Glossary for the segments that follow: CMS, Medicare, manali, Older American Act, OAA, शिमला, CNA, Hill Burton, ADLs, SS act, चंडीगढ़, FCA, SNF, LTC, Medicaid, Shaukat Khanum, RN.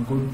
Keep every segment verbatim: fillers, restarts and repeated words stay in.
uh, good.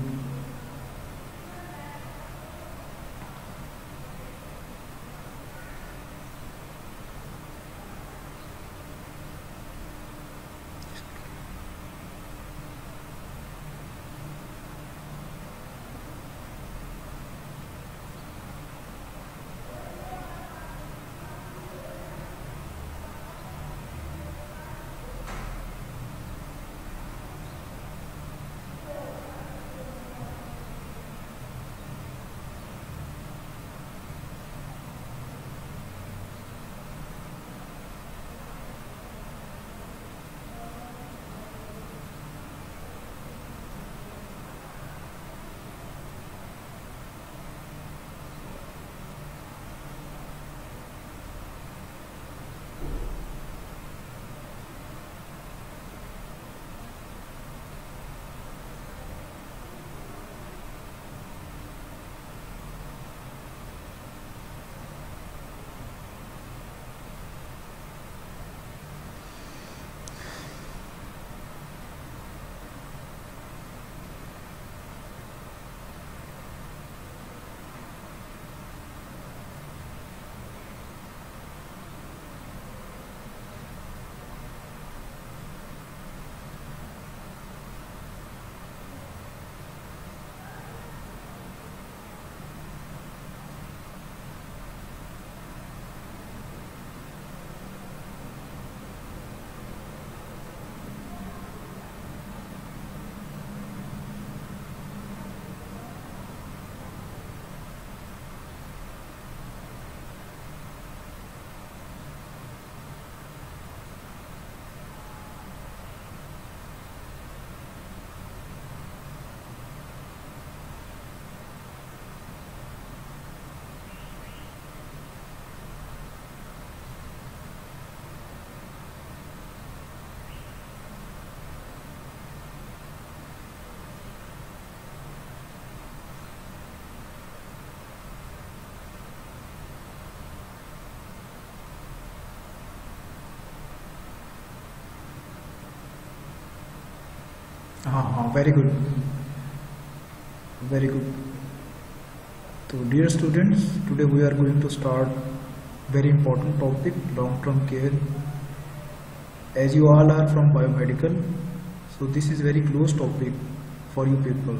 हाँ हाँ very good very good. तो dear students, today we are going to start Very important topic, long-term care. As you all are from biomedical, so this is very close topic for you people,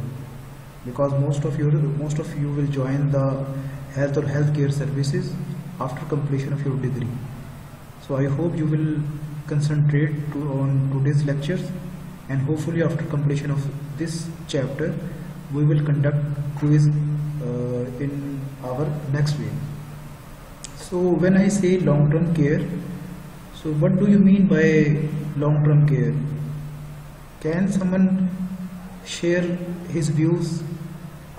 because most of you will join the health or healthcare services after completion of your degree. So I hope you will concentrate on today's lectures, and hopefully after completion of this chapter we will conduct quiz in our next week. So when I say long-term care, so what do you mean by long-term care? Can someone share his views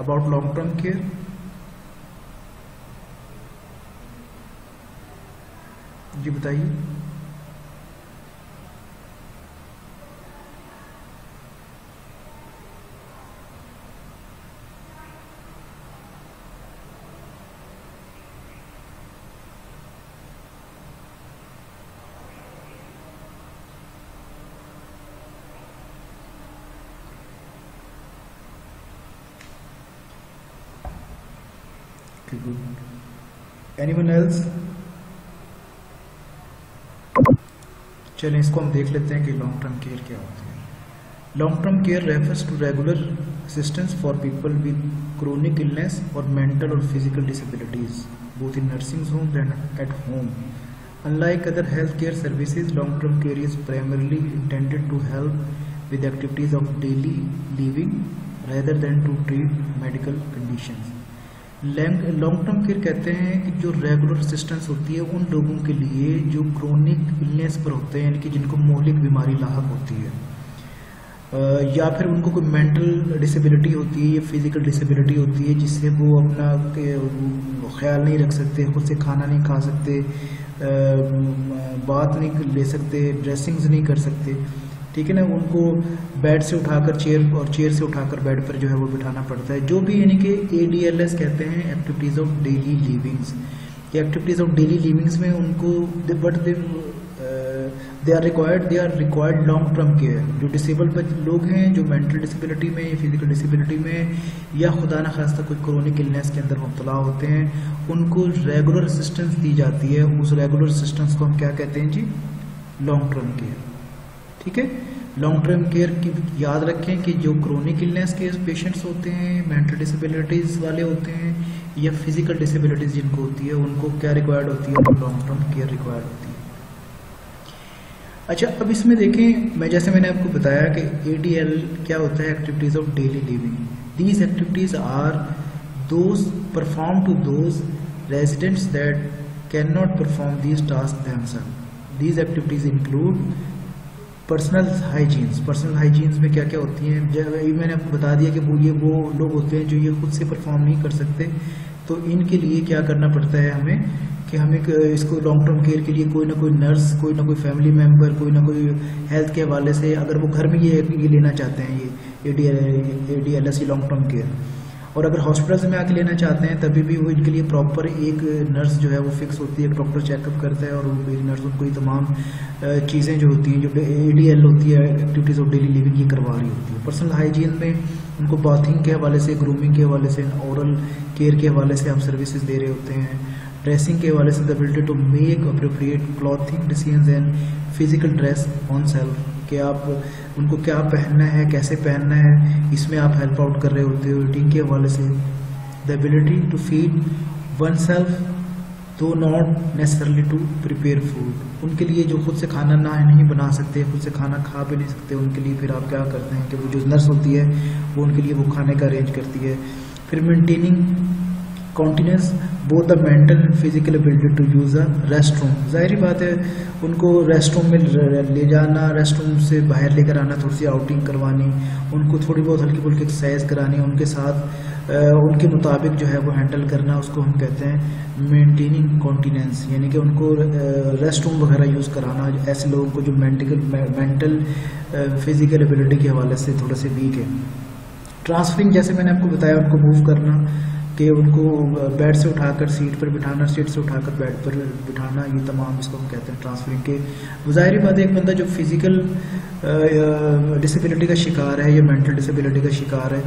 about long-term care? जी बताइए. Good. Anyone else? चलें इसको हम देख लेते हैं कि long term care क्या होती है. Long term care refers to regular assistance for people with chronic illness और मेंटल और physical disabilities both in nursing home and at home. Unlike other health care services, long term care is primarily intended to help with activities of daily living rather than to treat medical conditions. Long term care कहते हैं कि जो regular assistance होती है उन लोगों के लिए जो क्रोनिक इलनेस पर होते हैं, यानी कि जिनको मौलिक बीमारी लाहक होती है, या फिर उनको कोई मेंटल डिसेबिलिटी होती है या फिजिकल डिसेबिलिटी होती है जिससे वो अपना ख्याल नहीं रख सकते, खुद से खाना नहीं खा सकते, बात नहीं ले सकते, ड्रेसिंग्स नहीं कर सकते. ठीक है ना, उनको बेड से उठाकर चेयर और चेयर से उठाकर बेड पर जो है वो बिठाना पड़ता है. जो भी यानी कि एडीएलएस कहते हैं, activities of daily livings, activities of daily livings में उनको but they they are required they are required long term care. जो डिसेबल्ड लोग हैं, जो मेंटल डिसेबिलिटी में, फिजिकल डिसेबिलिटी में या खुदा न खास्ता कुछ क्रोनिक इलनेस के अंदर मुब्तला होते हैं, उनको रेगुलर असिस्टेंस दी जाती है। उस रेगुलर असिस्टेंस को हम क्या कहते हैं जी? Long term care. ठीक है, लॉन्ग टर्म केयर की याद रखें कि जो क्रोनिक इलनेस के पेशेंट्स होते हैं, मेंटल डिसेबिलिटीज़ वाले होते हैं या फिजिकल डिसेबिलिटीज़ जिनको होती है, उनको क्या रिक्वायर्ड होती है? लॉन्ग टर्म केयर रिक्वायर्ड होती है। अच्छा, अब इसमें देखें, मैं जैसे मैंने आपको बताया कि ए डी एल क्या होता है, activities of daily living. These activities are those perform to those residents that can not perform these task themselves. These activities include personal hygienes. Personal hygienes में क्या क्या होती हैं? जब ये मैंने आपको बता दिया कि वो ये वो लोग होते हैं जो ये खुद से परफॉर्म नहीं कर सकते, तो इनके लिए क्या करना पड़ता है हमें कि हमें इसको लॉन्ग टर्म केयर के लिए कोई ना कोई नर्स, कोई ना कोई फैमिली मेम्बर, कोई ना कोई हेल्थ के हवाले से, अगर वो घर में ये ये लेना चाहते हैं ये A D L S long term care, और अगर हॉस्पिटल्स में आके लेना चाहते हैं तभी भी वो इनके लिए प्रॉपर एक नर्स जो है वो फिक्स होती है, डॉक्टर चेकअप करता है और एक नर्स उनको ये तमाम चीज़ें जो होती हैं जो ए डी एल होती है, एक्टिविटीज़ ऑफ डेली लिविंग, ये करवा रही होती है। पर्सनल हाइजीन में उनको बाथिंग के हवाले से, ग्रूमिंग के हवाले से, औरल केयर के हवाले से हम सर्विसेज दे रहे होते हैं। ड्रेसिंग के हवाले से the ability to make appropriate clothing decisions and physical dress on self, कि आप उनको क्या पहनना है, कैसे पहनना है, इसमें आप हेल्प आउट कर रहे होते हो। ईटिंग के हवाले से the ability to feed oneself though not necessarily to prepare food, उनके लिए जो खुद से खाना ना नहीं बना सकते, खुद से खाना खा भी नहीं सकते, उनके लिए फिर आप क्या करते हैं कि वो जो नर्स होती है वो उनके लिए वो खाने का अरेंज करती है। फिर maintaining continence both the mental and physical ability to use a restroom. जाहिर बात है उनको रेस्ट रूम में ले जाना, रेस्ट रूम से बाहर लेकर आना, थोड़ी सी आउटिंग करवानी, उनको थोड़ी बहुत हल्की फुल्की एक्सरसाइज करानी, उनके साथ आ, उनके मुताबिक जो है वो हैंडल करना, उसको हम कहते हैं मेंटेनिंग कॉन्टिनेंस, यानी कि उनको रेस्ट रूम वगैरह यूज़ कराना ऐसे लोगों को जो मेंटल मेंटल फिजिकल एबिलिटी के हवाले से थोड़ा से वीक है। ट्रांसफरिंग, जैसे मैंने आपको बताया, उनको मूव करना, कि उनको बेड से उठाकर सीट पर बिठाना, सीट से उठाकर बेड पर बिठाना, ये तमाम इसको हम कहते हैं ट्रांसफरिंग के। जाहिर बात है एक बंदा जो फिज़िकल डिसेबिलिटी का शिकार है या मेंटल डिसेबिलिटी का शिकार है,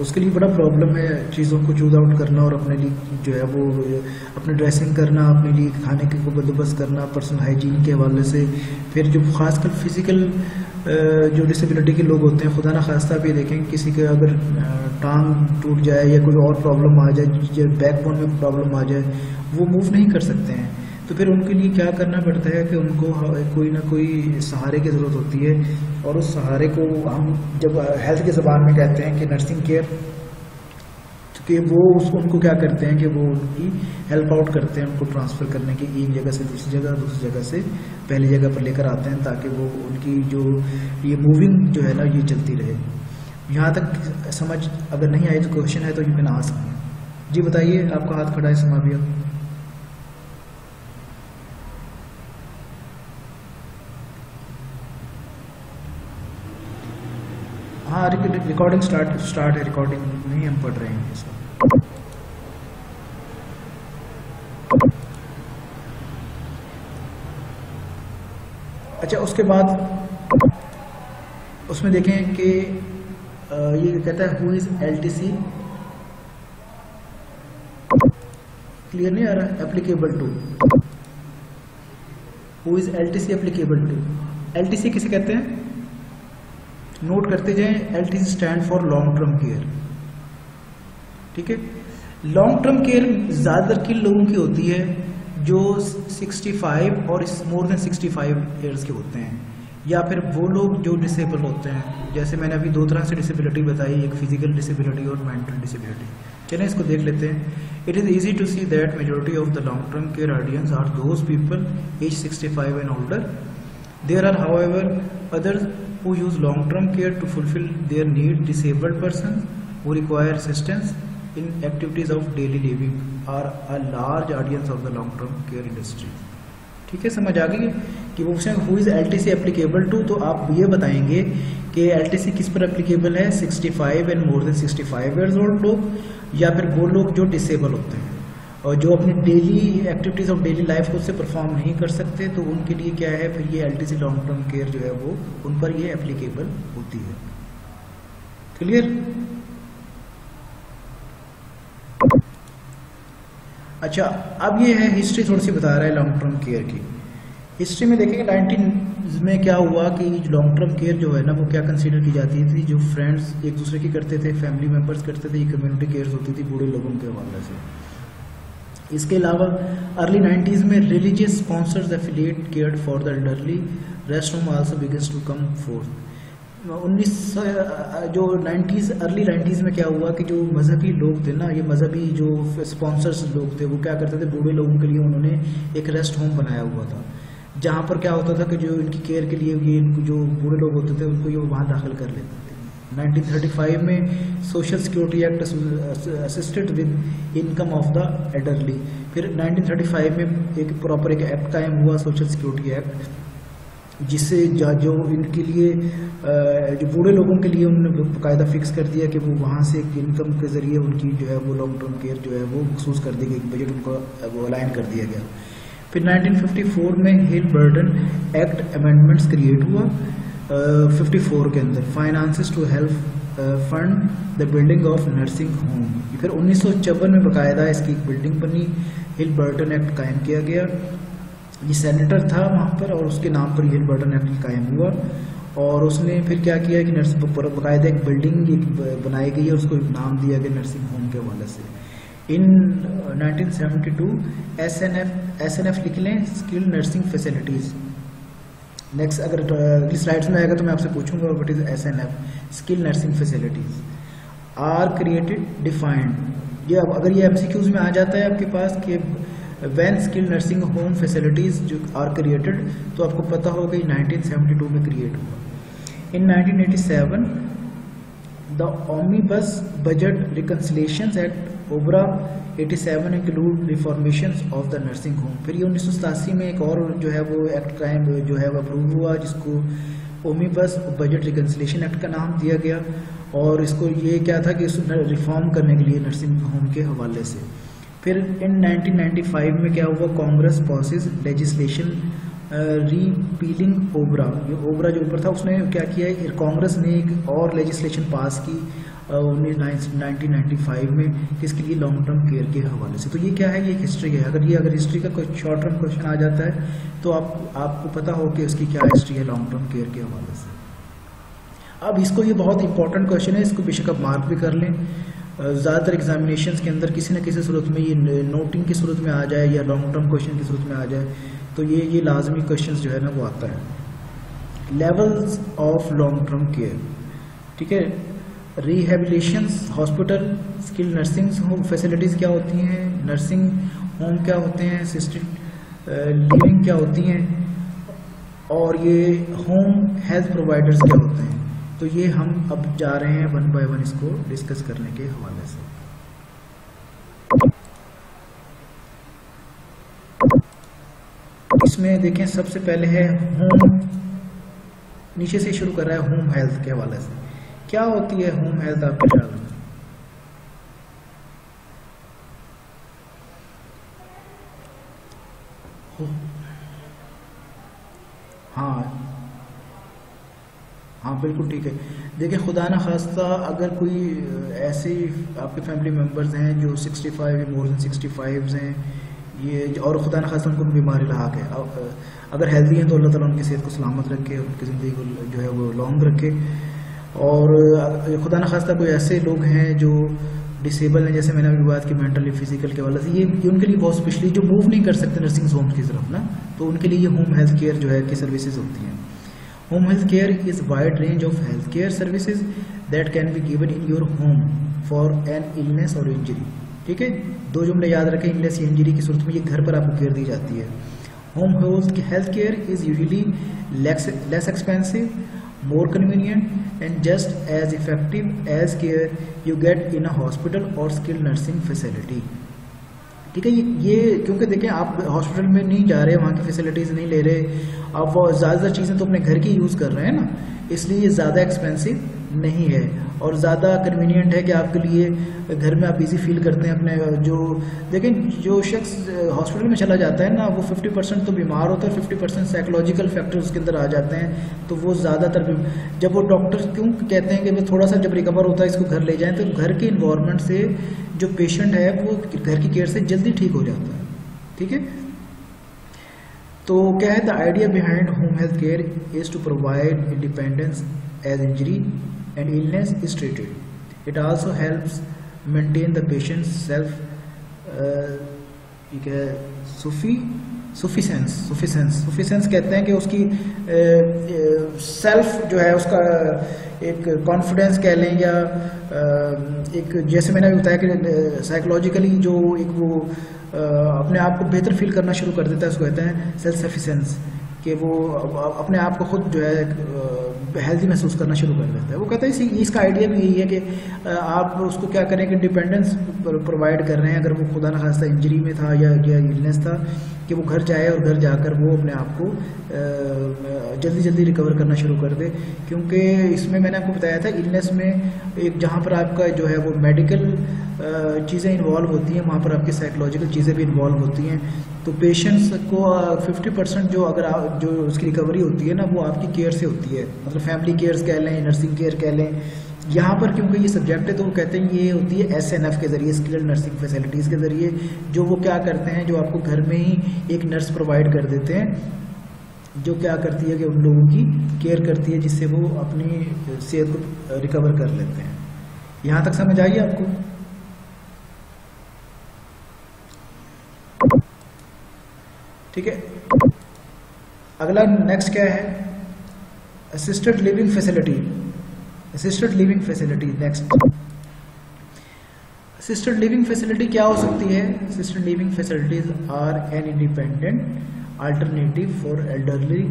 उसके लिए बड़ा प्रॉब्लम है चीज़ों को चूज आउट करना और अपने लिए जो है वो अपने ड्रेसिंग करना, अपने लिए खाने के को बंदोबस्त करना, पर्सनल हाइजीन के हवाले से। फिर जो खासकर फिज़िकल जो डिसेबिलिटी के लोग होते हैं, खुदा ना खास्ता भी देखें किसी के अगर टांग टूट जाए या कोई और प्रॉब्लम आ जाए, बैकबोन में प्रॉब्लम आ जाए, वो मूव नहीं कर सकते हैं, तो फिर उनके लिए क्या करना पड़ता है कि उनको कोई ना कोई सहारे की ज़रूरत होती है, और उस सहारे को हम जब हेल्थ के ज़बान में कहते हैं कि नर्सिंग केयर, कि वो उसको उनको क्या करते हैं कि वो उनकी हेल्प आउट करते हैं, उनको ट्रांसफ़र करने की एक जगह से दूसरी जगह, दूसरी जगह से पहली जगह पर लेकर आते हैं, ताकि वो उनकी जो ये मूविंग जो है ना ये चलती रहे। यहाँ तक समझ अगर नहीं आई तो क्वेश्चन है तो यू कैन आस्क जी। बताइए, आपका हाथ खड़ा है समाबिया। हाँ, रिकॉर्डिंग स्टार्ट स्टार्ट है, रिकॉर्डिंग नहीं हम पढ़ रहे हैं इसको। अच्छा, उसके बाद उसमें देखें कि ये कहता है who is L T C, clear नहीं आ रहा, applicable to, who is L T C applicable to. L T C किसे कहते हैं? नोट करते जाएं, L T C stand for long term care. ठीक है, लॉन्ग टर्म केयर ज़्यादातर किन लोगों की होती है? जो सिक्सटी फाइव और more than sixty five years के होते हैं, या फिर वो लोग जो डिसेबल होते हैं। जैसे मैंने अभी दो तरह से डिसेबिलिटी बताई, एक फिजिकल डिसेबिलिटी और मेंटल डिसेबिलिटी। चलें इसको देख लेते हैं। It is easy to see that majority of the long term care audience are those people age sixty five and older. There are however others who use long term care to fulfill their need. Disabled persons who require assistance in activities of daily living are a large audience of the long term care industry. ठीक है, समझ आ गई कि वो question who is L T C applicable to, तो आप ये बताएंगे कि एल टी सी किस पर applicable है? Sixty five and more than sixty five years old लोग, या फिर वो लोग जो डिसेबल होते हैं। और जो अपनी डेली एक्टिविटीज़ और डेली लाइफ को उससे परफॉर्म नहीं कर सकते, तो उनके लिए क्या है फिर ये एलटीसी लॉन्ग टर्म केयर जो है वो उन पर ये एप्लीकेबल होती है। क्लियर? अच्छा, अब ये है हिस्ट्री थोड़ी सी बता रहा है लॉन्ग टर्म केयर की। हिस्ट्री में देखेंगे नाइनटीन में क्या हुआ कि लॉन्ग टर्म केयर जो है ना वो क्या कंसीडर की जाती थी, जो फ्रेंड्स एक दूसरे की करते थे, फैमिली मेम्बर्स करते थे, ये कम्युनिटी केयर्स होती थी बूढ़े लोगों के हवाले से। इसके अलावा अर्ली नाइन्टीज़ में religious sponsors affiliate care for the elderly rest home also begins to come forth. उन्नीस जो नाइन्टीज़ अर्ली नाइन्टीज़ में क्या हुआ कि जो मजहबी लोग थे ना, ये मजहबी जो स्पॉन्सर्स लोग थे वो क्या करते थे, बूढ़े लोगों के लिए उन्होंने एक रेस्ट होम बनाया हुआ था, जहाँ पर क्या होता था कि जो इनकी केयर के लिए ये जो बूढ़े लोग होते थे उनको ये वहाँ दाखिल कर लेते थे। नाइनटीन थर्टी फाइव में social security act assisted with income of the elderly. फिर नाइनटीन थर्टी फाइव में एक प्रॉपर एक एक्ट कायम हुआ, सोशल सिक्योरिटी एक्ट, जिससे जो इनके लिए जो बूढ़े लोगों के लिए उन्होंने बाकायदा फिक्स कर दिया कि वो वहाँ से एक इनकम के ज़रिए उनकी जो है वो लॉन्ग टर्म केयर जो है वो मखसूस कर दी गई, बजट उनको वो अलाइन कर दिया गया। फिर नाइनटीन फिफ्टी फोर में Hill Burton act amendments create हुआ फिफ्टी फोर के अंदर, finances to help fund the building of nursing home. फिर उन्नीस सौ छप्पन में बाकायदा इसकी एक बिल्डिंग बनी, हिल बर्टन एक्ट कायम किया गया, ये सेनेटर था वहाँ पर और उसके नाम पर हिल बर्टन एक्ट कायम हुआ और उसने फिर क्या किया कि नर्स बाकायदा एक बिल्डिंग एक बनाई गई है, उसको एक नाम दिया गया नर्सिंग होम के हवाले से। In nineteen seventy two S N F S N F लिख लें, स्किल नर्सिंग फैसिलिटीज़। नेक्स्ट अगर अगली स्लाइड्स में आएगा तो मैं आपसे पूछूंगा what is S N F, skill nursing facilities are created defined. ये अब अगर ये एम सी क्यूज में आ जाता है आपके पास कि when skill nursing home facilities जो आर क्रिएटेड, तो आपको पता होगा ये नाइनटीन सेवेंटी टू में क्रिएट हुआ। In nineteen eighty seven the omnibus budget reconciliation act OBRA eighty seven include reformation of the nursing home. फिर ये उन्नीस सौ सतासी में एक और जो है वो एक्ट कायम जो है वो अप्रूव हुआ, जिसको ओमनिबस बजट रिकन्सिलिएशन एक्ट का नाम दिया गया और इसको ये क्या था कि इसको रिफॉर्म करने के लिए नर्सिंग होम के हवाले से। फिर इन नाइनटीन नाइंटी फाइव में क्या हुआ, Congress passes legislation repealing OBRA. ये ओबरा जो ऊपर था उसने क्या किया, कांग्रेस ने एक और लेजिस्लेशन पास की नाइनटीन नाइंटी फाइव में किसके लिए, लॉन्ग टर्म केयर के हवाले से। तो ये क्या है, ये हिस्ट्री है। अगर ये अगर हिस्ट्री का कोई शॉर्ट टर्म क्वेश्चन आ जाता है तो आप आपको पता हो कि उसकी क्या हिस्ट्री है लॉन्ग टर्म केयर के हवाले से। अब इसको ये बहुत इंपॉर्टेंट क्वेश्चन है, इसको बेशक आप मार्क भी कर लें। ज़्यादातर एग्जामिनेशंस के अंदर किसी न किसी सूरत में ये नोटिंग की सूरत में आ जाए या लॉन्ग टर्म क्वेश्चन की सूरत में आ जाए, तो ये ये लाजमी क्वेश्चन जो है ना वो आता है। Levels of long term care, ठीक है, rehabilitation hospital, skill nursing home facilities क्या होती हैं, नर्सिंग होम क्या होते हैं, असिस्टेड लिविंग क्या होती हैं, और ये होम हेल्थ प्रोवाइडर्स क्या होते हैं। तो ये हम अब जा रहे हैं वन बाय वन इसको डिस्कस करने के हवाले से। इसमें देखें सबसे पहले है होम, नीचे से शुरू कर रहा है होम हेल्थ के हवाले से। क्या होती है होम हेल्थ आपके ख्याल में? हाँ हाँ बिल्कुल ठीक है। देखिए खुदा ना खास्ता अगर कोई ऐसे आपके फैमिली मेम्बर्स हैं जो sixty five, more than sixty five हैं ये, और खुदा ना खास्ता उनको बीमारी लाग है, अगर हेल्दी हैं तो अल्लाह ताला उनकी सेहत को सलामत रखे, उनकी ज़िंदगी को जो है वो लॉन्ग रखे। और खुदा न खास्ता कोई ऐसे लोग हैं जो डिसेबल हैं, जैसे मैंने अभी बात की मेंटली फिजिकल के वाले से, ये उनके लिए बहुत स्पेशली जो मूव नहीं कर सकते नर्सिंग होम की तरफ ना, तो उनके लिए ये होम हेल्थ केयर जो है की सर्विसेज होती हैं। Home health care is wide range of health care services that can be given in your home for an illness और इंजरी। ठीक है, दो जुमले याद रखें, इलनेस या इंजरी की सूरत में ये घर पर आपको केयर दी जाती है। Home health care is usually less expensive, more convenient and just as effective as care you get in a hospital or skilled nursing facility। ठीक है, ये ये क्योंकि देखें आप हॉस्पिटल में नहीं जा रहे, वहाँ की फैसिलिटीज़ नहीं ले रहे, आप वो ज़्यादा चीज़ें तो अपने घर की यूज़ कर रहे हैं ना, इसलिए ये ज़्यादा एक्सपेंसिव नहीं है और ज़्यादा कन्वीनियंट है कि आपके लिए घर में आप इजी फील करते हैं अपने। जो देखें, जो शख्स हॉस्पिटल में चला जाता है ना, वो पचास परसेंट तो बीमार होता है, पचास परसेंट साइकोलॉजिकल फैक्टर उसके अंदर आ जाते हैं। तो वो ज़्यादातर जब वो डॉक्टर क्यों कहते हैं कि भाई थोड़ा सा जब रिकवर होता है इसको घर ले जाएँ, तो घर के इन्वायरमेंट से जो पेशेंट है वो घर की केयर से जल्दी ठीक हो जाता है। ठीक है, तो क्या है, the idea behind home health care is to provide independence as injury and illness is treated. It also helps maintain the patient's self सुफी सुफिशेंस सुफिशेंस सुफिशेंस कहते हैं कि उसकी सेल्फ uh, uh, जो है उसका एक कॉन्फिडेंस कह लें, या uh, एक जैसे मैंने अभी बताया कि साइकोलॉजिकली uh, जो एक वो Uh, अपने आप को बेहतर फील करना शुरू कर देता है, उसको कहते हैं सेल्फ सफिशेंस, कि वो अपने आप को खुद जो है हेल्दी महसूस करना शुरू कर देता है। वो कहता है इसका आइडिया भी यही है कि आप उसको क्या करें कि डिपेंडेंस प्रोवाइड कर रहे हैं। अगर वो खुदा न खास्ता इंजरी में था या या इलनेस था, कि वो घर जाए और घर जाकर वो अपने आप को जल्दी जल्दी रिकवर करना शुरू कर दे, क्योंकि इसमें मैंने आपको बताया था इलनेस में एक जहाँ पर आपका जो है वो मेडिकल चीज़ें इन्वॉल्व होती हैं, वहाँ पर आपकी साइकोलॉजिकल चीज़ें भी इन्वॉल्व होती हैं। तो पेशेंट्स को पचास परसेंट जो अगर आप जो उसकी रिकवरी होती है ना, वो आपकी केयर से होती है, मतलब फैमिली केयर्स कह लें, नर्सिंग केयर कह लें। यहाँ पर क्योंकि ये सब्जेक्ट है तो वो कहते हैं ये होती है एस एन एफ के ज़रिए, स्किल्ड नर्सिंग फैसिलिटीज़ के ज़रिए, जो वो क्या करते हैं, जो आपको घर में ही एक नर्स प्रोवाइड कर देते हैं, जो क्या करती है कि उन लोगों की केयर करती है, जिससे वो अपनी सेहत को रिकवर कर लेते हैं। यहाँ तक समझ आइए आपको। ठीक है, अगला नेक्स्ट क्या है, assisted living facility. Assisted living facility next assisted living facility क्या हो सकती है? Assisted living facilities are an independent alternative for elderly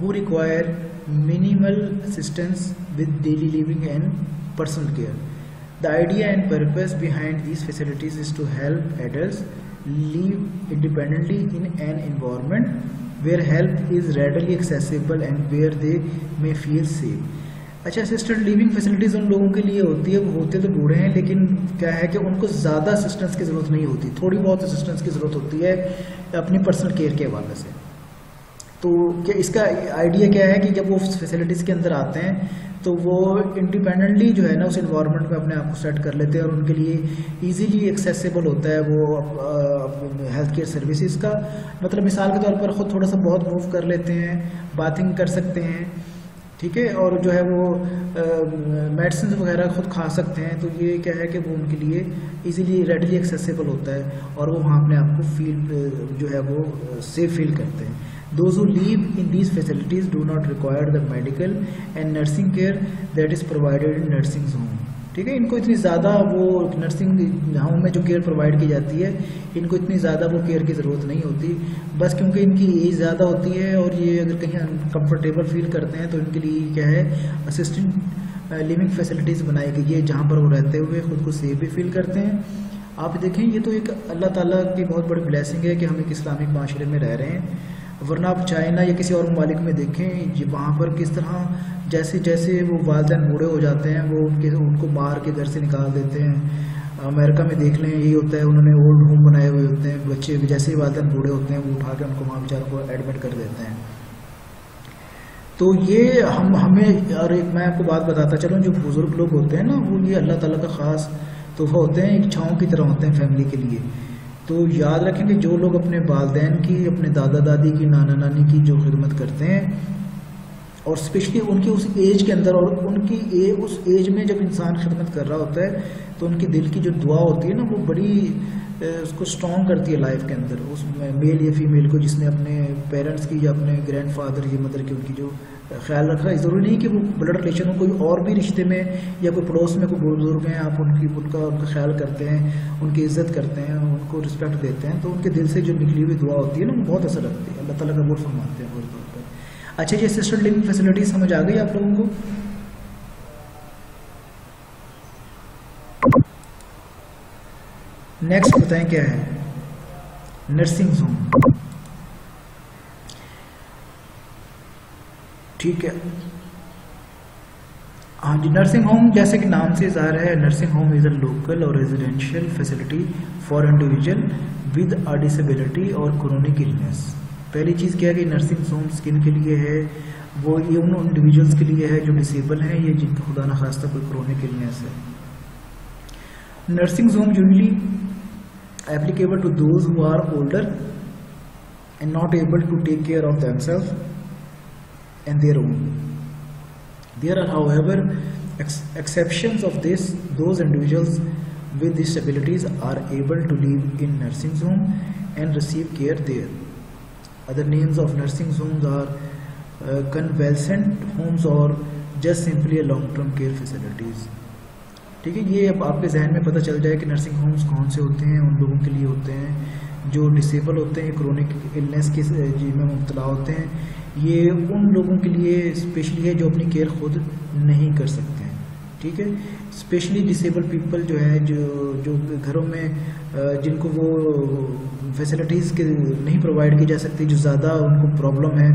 who require minimal assistance with daily living and personal care. The idea and purpose behind these facilities is to help adults live independently in an environment where help is readily accessible and where they may feel safe. अच्छा, assisted living facilities उन लोगों के लिए होती है, वो होते तो बूढ़े हैं, लेकिन क्या है कि उनको ज़्यादा असिस्टेंस की ज़रूरत नहीं होती, थोड़ी बहुत असिस्टेंस की ज़रूरत होती है अपनी पर्सनल केयर के हवाले से। तो क्या इसका आइडिया क्या है कि जब वो फैसिलिटीज़ के अंदर आते हैं तो वो इंडिपेंडेंटली जो है ना उस इन्वायरमेंट में अपने आप को सेट कर लेते हैं, और उनके लिए इजीली एक्सेसिबल होता है वो हेल्थ केयर सर्विसेज का। मतलब मिसाल के तौर पर ख़ुद थोड़ा सा बहुत मूव कर लेते हैं, बाथिंग कर सकते हैं, ठीक है, और जो है वो मेडिसिन वगैरह खुद खा सकते हैं। तो ये क्या है कि वो उनके लिए इजीली रेडली एक्सेसिबल होता है, और वो वहाँ अपने आप को फील जो है वो सेफ फील करते हैं। Those who live in these facilities do not require the medical and nursing care that is provided in nursing home. ठीक है, इनको इतनी ज़्यादा वो नर्सिंग होम में जो केयर प्रोवाइड की जाती है, इनको इतनी ज़्यादा वो केयर की ज़रूरत नहीं होती, बस क्योंकि इनकी एज ज़्यादा होती है और ये अगर कहीं अनकम्फर्टेबल फील करते हैं तो इनके लिए क्या है, असिस्टेंट लिविंग फैसिलिटीज़ बनाई गई है, जहाँ पर वो रहते हुए ख़ुद को सेफ भी फील करते हैं। आप देखें, ये तो एक अल्लाह ताला की बहुत बड़ी ब्लेसिंग है कि हम एक इस्लामिक माशरे में रह रहे हैं, वरना आप चाइना या किसी और मुमालिक में देखें, ये वहाँ पर किस तरह जैसे जैसे वो वालदैन बूढ़े हो जाते हैं वो उनके उनको मार के घर से निकाल देते हैं। अमेरिका में देख लें, यही होता है, उन्होंने ओल्ड होम बनाए हुए होते हैं, बच्चे जैसे ही वालदैन बूढ़े होते हैं वो उठा के उनको वहाँ बेचारों को एडमिट कर देते हैं। तो ये हम हमें और एक मैं आपको बात बताता चलूँ, जो बुज़ुर्ग लोग होते हैं ना, वो ये अल्लाह ताला का ख़ास तोहफा होते हैं, एक छाँव की तरह होते हैं फैमिली के लिए। तो याद रखें कि जो लोग अपने वालदैन की, अपने दादा दादी की, नाना नानी की जो खिदमत करते हैं, और स्पेशली उनकी उस एज के अंदर, और उनकी ए, उस एज में जब इंसान खिदमत कर रहा होता है तो उनके दिल की जो दुआ होती है ना, वो बड़ी उसको स्ट्रॉन्ग करती है लाइफ के अंदर, उस मेल या फीमेल को जिसने अपने पेरेंट्स की या अपने ग्रैंड फादर या मदर की उनकी जो ख्याल रखा है। ज़रूरी नहीं कि वो ब्लड रिलेशन हो, कोई और भी रिश्ते में या कोई पड़ोस में कोई बुजुर्ग हैं, आप उनकी उनका उनका ख्याल करते हैं, उनकी इज्जत करते हैं, उनको रिस्पेक्ट देते हैं, तो उनके दिल से जो निकली हुई दुआ होती है ना, वो बहुत असर रखती है, अल्लाह ताला कबूल फरमाते हैं पूरे तौर पर। अच्छा जी, असिस्टेड लिविंग फैसिलिटी समझ आ गई आप लोगों को? नेक्स्ट बताएं क्या है, नर्सिंग होम। ठीक है, हाँ जी, नर्सिंग होम जैसे कि नाम से जाहिर है, nursing home is a local और residential facility for individual with a disability और क्रोनिक इलनेस। पहली चीज़ क्या है कि नर्सिंग होम स्किन के लिए है, वो ये उन इंडिविजुअल्स के लिए है जो डिसेबल हैं या जिनका खुदा न खास्ता कोई क्रोनिक इलनेस है। Nursing home usually applicable to those who are older and not able to take care of themselves and their own. There are, however, ex exceptions of this. Those individuals with disabilities are able to live in nursing home and receive care there. Other names of nursing homes are uh, convalescent homes or just simply long-term care facilities. ठीक है, ये अब आपके जहन में पता चल जाए कि नर्सिंग होम्स कौन से होते हैं। उन लोगों के लिए होते हैं जो डिसेबल होते हैं, क्रोनिक इलनेस के जिनमें मुब्तला होते हैं। ये उन लोगों के लिए स्पेशली है जो अपनी केयर खुद नहीं कर सकते हैं। ठीक है, स्पेशली डिसेबल पीपल जो है, जो जो घरों में जिनको वो फैसिलिटीज़ के नहीं प्रोवाइड की जा सकती, जो ज़्यादा उनको प्रॉब्लम है,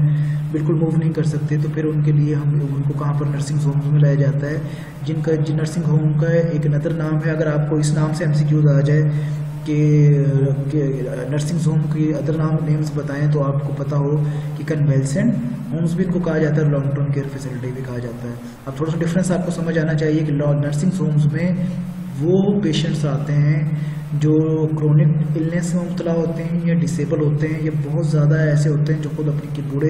बिल्कुल मूव नहीं कर सकते, तो फिर उनके लिए हम उनको कहाँ पर नर्सिंग होम्स में लाया जाता है, जिनका जिन नर्सिंग होम का एक नदर नाम है। अगर आपको इस नाम से एम सी क्यूज आ जाए कि नर्सिंग होम के अदर नाम नेम्स बताएं तो आपको पता हो कि कन्वेलसेंट होम्स भी इनको कहा जाता है, लॉन्ग टर्म केयर फैसिलिटी भी कहा जाता है। अब थोड़ा सा डिफरेंस आपको समझ आना चाहिए कि नर्सिंग होम्स में वो पेशेंट्स आते हैं जो क्रोनिक इलनेस में मुब्तला होते हैं या डिसेबल होते हैं या बहुत ज़्यादा ऐसे होते हैं जो खुद अपनी बूढ़े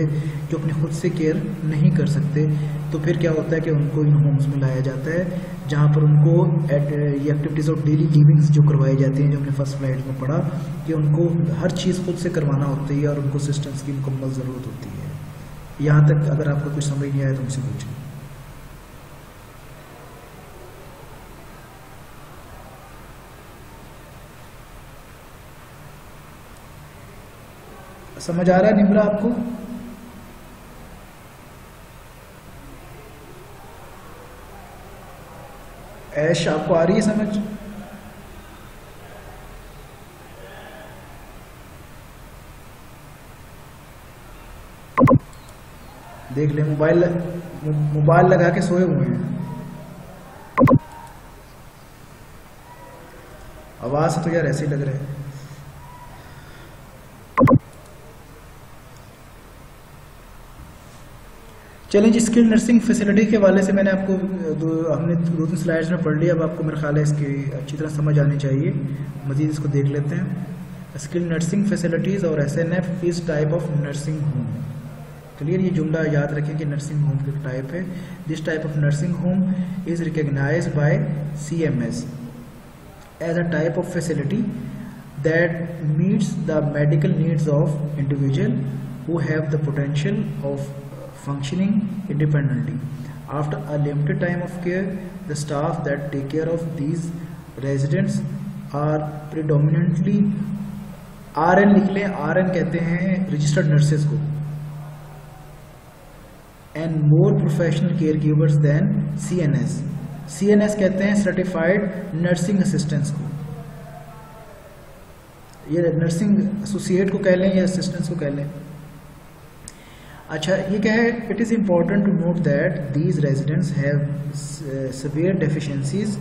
जो अपने खुद से केयर नहीं कर सकते, तो फिर क्या होता है कि उनको इन होम्स में लाया जाता है जहाँ पर उनको ये एक्टिविटीज़ ऑफ डेली लिविंग्स जो करवाई जाती हैं, जो हमने फर्स्ट फ्लाइट में पढ़ा कि उनको हर चीज़ खुद से करवाना होती है और उनको असिस्टेंस की मुकम्मल ज़रूरत होती है। यहाँ तक अगर आपको कुछ समझ नहीं आया तो मुझसे पूछिए। समझ आ रहा है निम्रा आपको? ऐश, आपको आ रही है समझ? देख ले, मोबाइल मोबाइल लगा के सोए हुए हैं। आवाज तो यार ऐसे ही लग रहा है। चलें जी, स्किल्ड नर्सिंग फैसिलिटी के वाले से मैंने आपको दो हमने दो तीन स्लाइड्स में पढ़ लिया। अब आपको मेरा ख्याल है इसकी अच्छी तरह समझ आनी चाहिए। मजीद इसको देख लेते हैं। स्किल्ड नर्सिंग फैसिलिटीज़ और S N F is type of nursing home. Clear, ये जुमला याद रखें कि नर्सिंग होम की टाइप है। This type of nursing home is recognise by C M S as a type of facility that meets the medical needs of individual who have the potential of functioning independently after a limited time of care. The staff that take care of these residents are predominantly R N लिख लें, are N कहते हैं registered nurses को, and more professional caregivers than C N S. C N S कहते हैं certified nursing assistants को, ये nursing associate को कह लें या assistants को कह लें। अच्छा, ये क्या है? It is important to note that these residents have severe deficiencies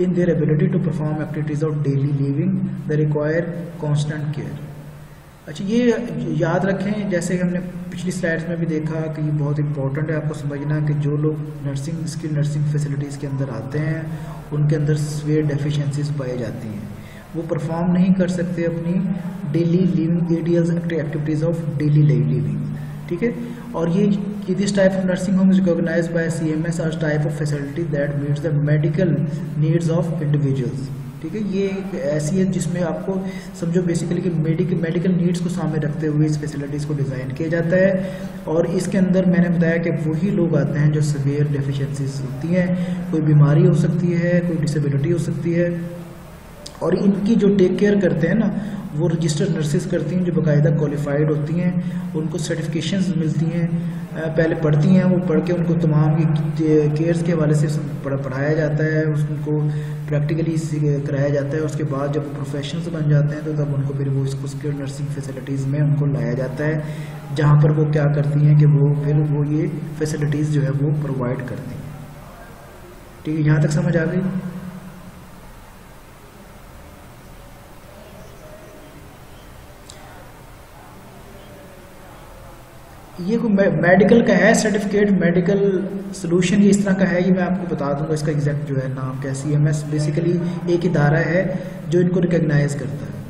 in their ability to perform activities of daily living the require constant care. अच्छा, ये याद रखें, जैसे हमने पिछली स्लाइड्स में भी देखा कि ये बहुत इंपॉर्टेंट है आपको समझना कि जो लोग नर्सिंग स्किल्ड नर्सिंग फैसिलिटीज़ के अंदर आते हैं उनके अंदर सिवियर डेफिशिएंसीज पाई जाती हैं, वो परफॉर्म नहीं कर सकते अपनी daily living ADLs activities of daily living. ठीक है, और ये this type of nursing home is recognise by C M S as type of facility that meets the medical needs of individuals. ठीक है, ये एक ऐसी है जिसमें आपको समझो बेसिकली कि मेडिकल मेडिकल नीड्स को सामने रखते हुए इस फैसिलिटीज़ को डिज़ाइन किया जाता है, और इसके अंदर मैंने बताया कि वही लोग आते हैं जो सिवियर डेफिशिएंसीज होती हैं, कोई बीमारी हो सकती है, कोई डिसेबिलिटी हो सकती है, और इनकी जो टेक केयर करते हैं ना वो रजिस्टर्ड नर्सेज करती हैं जो बाकायदा क्वालिफाइड होती हैं, उनको सर्टिफिकेशंस मिलती हैं, पहले पढ़ती हैं, वो पढ़ के उनको तमाम केयर्स के हवाले से पढ़ाया जाता है, उनको प्रैक्टिकली कराया जाता है। उसके बाद जब प्रोफेशनल्स बन जाते हैं तो तब उनको फिर वो इसको स्किल्ड नर्सिंग फैसिलिटीज़ में उनको लाया जाता है, जहाँ पर वो क्या करती हैं कि वो फिर वो ये फैसिलिटीज़ जो है वो प्रोवाइड करती हैं। ठीक है, यहाँ तक समझ आ गई। ये को मेडिकल का है सर्टिफिकेट, मेडिकल सोल्यूशन ये इस तरह का है, ये मैं आपको बता दूंगा इसका एग्जैक्ट जो है नाम क्या है। सी एम एस बेसिकली एक इदारा है जो इनको रिकॉग्नाइज करता है।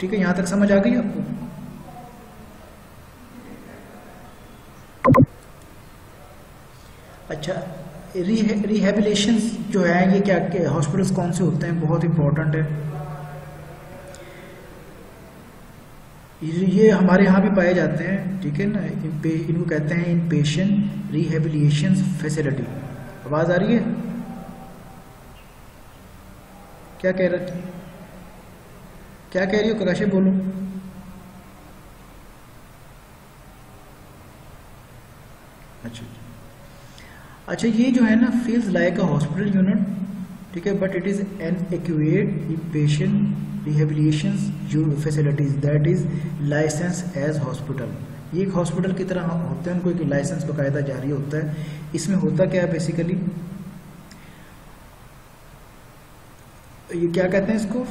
ठीक है, यहाँ तक समझ आ गई आपको। अच्छा, रिहेबिलेशन जो है ये क्या, क्या हॉस्पिटल्स कौन से होते हैं, बहुत इंपॉर्टेंट है, ये हमारे यहाँ भी पाए जाते हैं। ठीक है ना, इनको कहते हैं इन पेशेंट रिहेबिलिएशन फैसिलिटी। आवाज आ रही है, क्या कह रहे क्या कह रही हो कैसे बोलो। अच्छा अच्छा ये जो है ना feels like a hospital unit, ठीक है, but it is an acute patient rehabilitation facilities that is license as hospital. ये एक हॉस्पिटल की तरह होता है, उनको एक लाइसेंस बकायदा जारी होता है। इसमें होता क्या है बेसिकली, ये क्या कहते हैं इसको,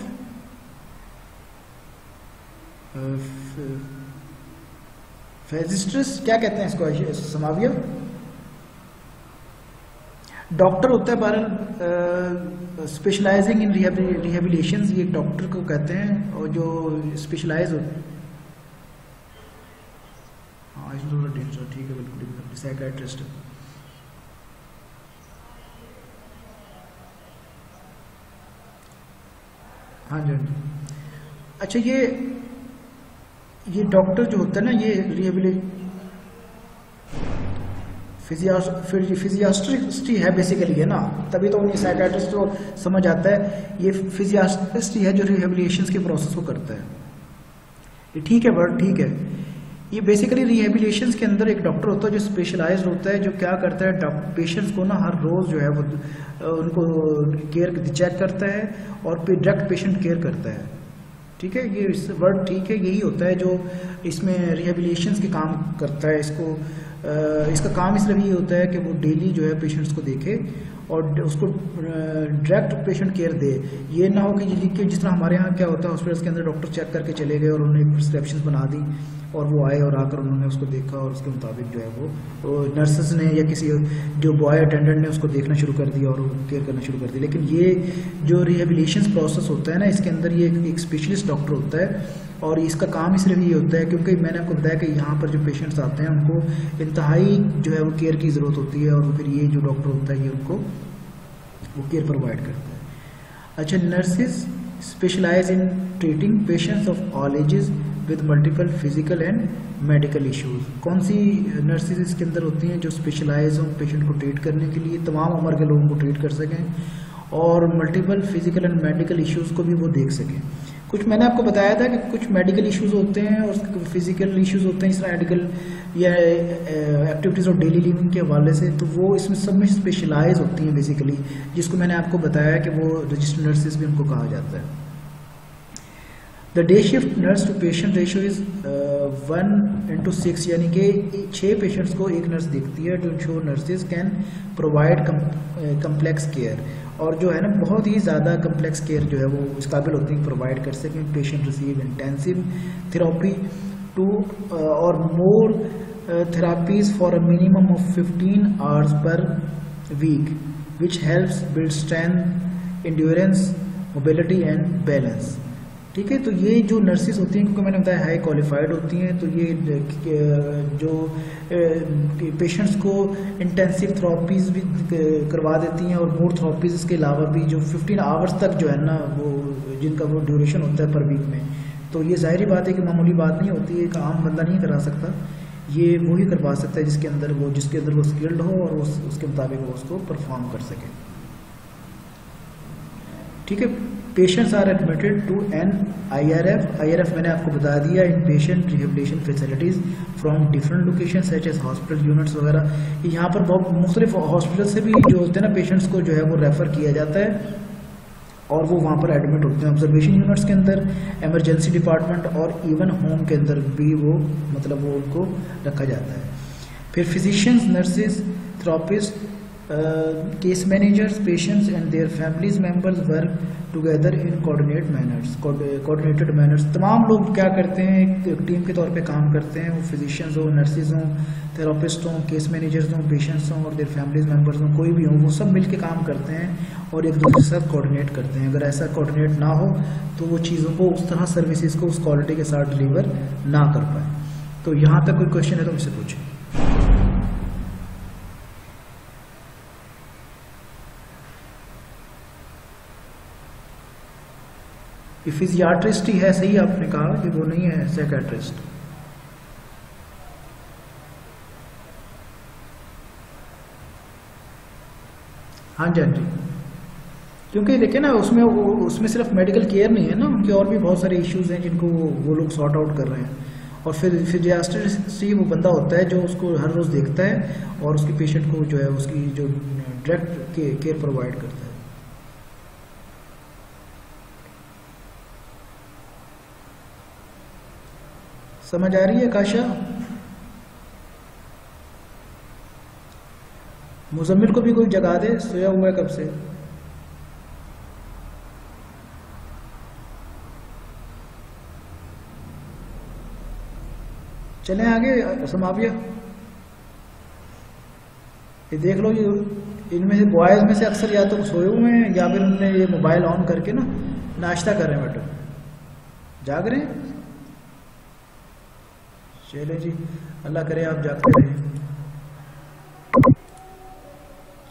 फेजिस्ट्रस क्या कहते हैं इसको, समाविया डॉक्टर होता है बहरहाल स्पेशलाइजिंग इन रिहेबिलिएशन, ये डॉक्टर को कहते हैं और जो स्पेशलाइज हो। हाँ ठीक है, बिल्कुल साइकेट्रिस्ट। हाँ जी, अच्छा ये ये डॉक्टर जो होता है ना ये रिहेबिलिएशन फिजियाट्रिस्ट्री है बेसिकली, है ना, तभी तो उन्हें साइकेट्रिस्ट को समझ आता है। ये फिजियाट्रिस्ट्री है जो रिहेबिलिएशन के प्रोसेस को करता है। ठीक है वर्ड, ठीक है। ये बेसिकली रिहेबिलिएशन के अंदर एक डॉक्टर होता है जो स्पेशलाइज्ड होता है, जो क्या करता है पेशेंट्स को ना हर रोज जो है वो उनको केयर चेक करता है और फिर डायरेक्ट पेशेंट केयर करता है। ठीक है, ये इस वर्ड ठीक है, यही होता है जो इसमें रिहेबिलिएशन के काम करता है। इसको आ, इसका काम इसलिए ये होता है कि वो डेली जो है पेशेंट्स को देखे और उसको डायरेक्ट पेशेंट केयर दे। ये ना हो कि जिस तरह हमारे यहाँ क्या होता है हॉस्पिटल्स के अंदर डॉक्टर चेक करके चले गए और उन्होंने प्रिस्क्रिप्शन बना दी और वो आए और आकर उन्होंने उसको देखा और उसके मुताबिक जो है वो, वो नर्सेज ने या किसी जो बॉय अटेंडेंट ने उसको देखना शुरू कर दिया और केयर करना शुरू कर दिया। लेकिन ये जो रिहेबिलिएशन प्रोसेस होता है ना इसके अंदर ये एक स्पेशलिस्ट डॉक्टर होता है और इसका काम इसलिए भी ये होता है क्योंकि मैंने आपको बताया कि यहाँ पर जो पेशेंट्स आते हैं उनको इंतहाई जो है वो केयर की ज़रूरत होती है और फिर ये जो डॉक्टर होता है ये उनको वो केयर प्रोवाइड करता है। अच्छा, nurses specialise in treating patients of all ages with multiple physical and medical issues. कौन सी नर्सेज इसके अंदर होती हैं जो स्पेशलाइज हों पेशेंट को ट्रीट करने के लिए, तमाम उम्र के लोगों को ट्रीट कर सकें और multiple physical and medical issues को भी वो देख सकें। कुछ मैंने आपको बताया था कि कुछ मेडिकल इश्यूज़ होते हैं और फिजिकल इश्यूज़ होते हैं इस मेडिकल या एक्टिविटीज़ और डेली लिविंग के हवाले से, तो वो इसमें सब में स्पेशलाइज होती हैं बेसिकली, जिसको मैंने आपको बताया कि वो रजिस्टर्ड नर्सेज भी उनको कहा जाता है। The day shift nurse to patient ratio is one into six, यानी कि छः पेशेंट्स को एक नर्स देखती है to ensure nurses can provide complex care. और जो है ना बहुत ही ज़्यादा कम्प्लेक्स केयर जो है वो इस काबिल होती है प्रोवाइड कर सकें। Patient receive intensive therapy two और more therapies for a minimum of fifteen hours per week which helps build strength, endurance, mobility and balance. ठीक है, तो ये जो नर्सेज होती हैं क्योंकि मैंने बताया हाई क्वालिफाइड होती हैं, तो ये जो पेशेंट्स को इंटेंसिव थेरापीज़ भी करवा देती हैं और मोर थेरापीज़ इसके अलावा भी जो फिफ्टीन आवर्स तक जो है ना वो जिनका वो ड्यूरेशन होता है पर वीक में, तो ये जाहिर बात है कि मामूली बात नहीं होती है, एक आम बंदा नहीं करा सकता, ये वो ही करवा सकता है जिसके अंदर वो जिसके अंदर वो स्किल्ड हो और उस, उसके मुताबिक वो उसको परफॉर्म कर सके। ठीक है, patients are admitted to an I R F, I R F मैंने आपको बता दिया, in patient rehabilitation facilities from different location such as hospital units वगैरह। यहाँ पर बहुत मुख्तलिफ हॉस्पिटल से भी जो होते हैं ना पेशेंट्स को जो है वो रेफ़र किया जाता है और वो वहाँ पर एडमिट होते हैं। ऑब्जर्वेशन यूनिट्स के अंदर, एमरजेंसी डिपार्टमेंट और इवन होम के अंदर भी वो मतलब वो उनको रखा जाता है। फिर physicians, nurses, therapist, case managers, patients and their families members work together in coordinate manners, coordinated manners. तमाम लोग क्या करते हैं, एक टीम के तौर पे काम करते हैं, वो फिजिशियंस हों, नर्सेज हों, थेरापिस्ट हों, केस मैनेजर्स हों, पेशेंट्स हों और देयर फैमिलीज मेंबर्स हों, कोई भी हों, वो सब मिलके काम करते हैं और एक दूसरे के साथ कोऑर्डिनेट करते हैं। अगर ऐसा कोऑर्डिनेट ना हो तो वो चीज़ों को उस तरह सर्विसेज को उस क्वालिटी के साथ डिलीवर ना कर पाए। तो यहाँ तक कोई क्वेश्चन है तो मुझसे पूछें। ये फिजियाट्रिस्ट ही है, सही आपने कहा कि वो नहीं है साइकेट्रिस्ट। हाँ जी, क्योंकि देखिए ना उसमें उसमें सिर्फ मेडिकल केयर नहीं है ना, उनके और भी बहुत सारे इश्यूज हैं जिनको वो, वो लोग सॉर्ट आउट कर रहे हैं। और फिर फिजियाट्रिस्ट ही वो बंदा होता है जो उसको हर रोज देखता है और उसके पेशेंट को जो है उसकी जो डायरेक्ट केयर प्रोवाइड करता है। समझ आ रही है काशा? मुजम्मिल को भी कोई जगा दे, सोया हुआ है कब से। चलें आगे समाविया, ये देख लो, ये इनमें से बॉयज में से अक्सर या तो सोए हुए हैं या फिर उनने ये मोबाइल ऑन करके ना नाश्ता कर रहे हैं। मैडम जाग रहे हैं, चले जी, अल्लाह करे आप जागते रहे।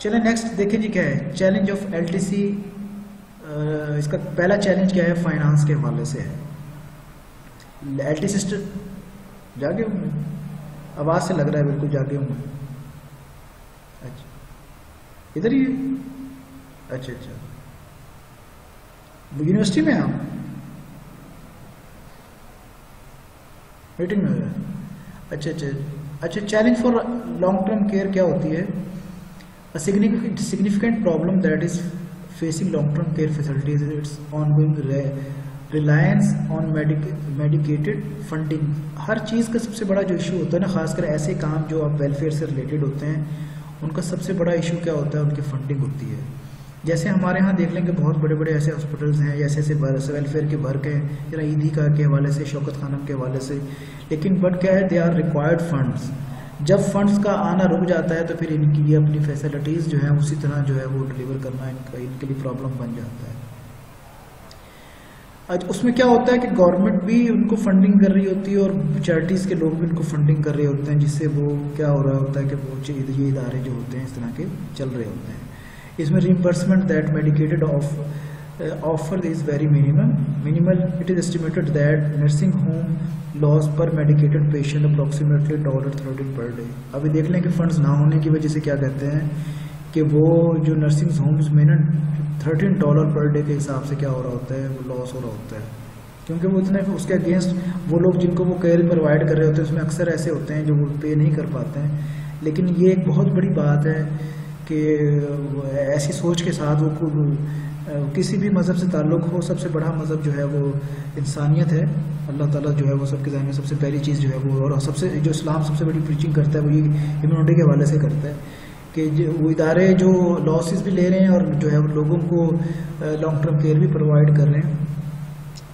चले नेक्स्ट देखें जी क्या है चैलेंज ऑफ एलटीसी। इसका पहला चैलेंज क्या है, फाइनेंस के हवाले से है। एलटी सिस्टर जागे होंगे, आवाज से लग रहा है बिल्कुल जागे होंगे। अच्छा इधर ही, अच्छा अच्छा यूनिवर्सिटी में आप मीटिंग में हो रहा है। अच्छा अच्छा अच्छा challenge for long term care क्या होती है? A significant problem that is facing long term care facilities it's ongoing reliance on medicated funding. हर चीज़ का सबसे बड़ा जो इशू होता है ना, खासकर ऐसे काम जो आप वेलफेयर से रिलेटेड होते हैं, उनका सबसे बड़ा इशू क्या होता है, उनकी फंडिंग होती है। जैसे हमारे यहाँ देख लेंगे बहुत बड़े बड़े ऐसे हॉस्पिटल्स हैं, जैसे ऐसे वेलफेयर के वर्क हैं, जरा ईदी का के हवाले से, शौकत खानम के हवाले से, लेकिन बट क्या है, दे आर रिक्वायर्ड फंड्स। जब फंड्स का आना रुक जाता है तो फिर इनकी ये अपनी फैसिलिटीज़ जो है उसी तरह जो है वो डिलीवर करना इनका इनके लिए प्रॉब्लम बन जाता है। आज उसमें क्या होता है कि गवर्नमेंट भी उनको फंडिंग कर रही होती है और चैरिटीज़ के लोग भी उनको फंडिंग कर रहे होते हैं, जिससे वो क्या हो रहा होता है कि वो ये इदारे जो होते हैं इस तरह के चल रहे होते हैं। इसमें reimbursement that medicated of, uh, offer is very minimum. Minimal. It is estimated that nursing home loss per medicated patient approximately one dollar thirteen per day. अभी देख लें कि फंड्स ना होने की वजह से क्या कहते हैं कि वो जो नर्सिंग होम्स में ना थर्टीन डॉलर पर डे के हिसाब से क्या हो रहा होता है, वो लॉस हो रहा होता है, क्योंकि वो इतने उसके अगेंस्ट वो लोग जिनको वो केयर प्रोवाइड कर रहे होते हैं उसमें अक्सर ऐसे होते हैं जो वो पे नहीं कर पाते हैं। लेकिन ये एक बहुत बड़ी बात है कि ऐसी सोच के साथ वो किसी भी मज़हब से ताल्लुक़ हो, सबसे बड़ा मज़हब जो है वो इंसानियत है। अल्लाह ताला जो है वो सबके ज़हन में सबसे पहली चीज़ जो है वो, और सबसे जो इस्लाम सबसे बड़ी प्रीचिंग करता है वो ये इम्यूनिटी के हवाले से करता है कि वो इदारे जो लॉसेस भी ले रहे हैं और जो है वो लोगों को लॉन्ग टर्म केयर भी प्रोवाइड कर रहे हैं,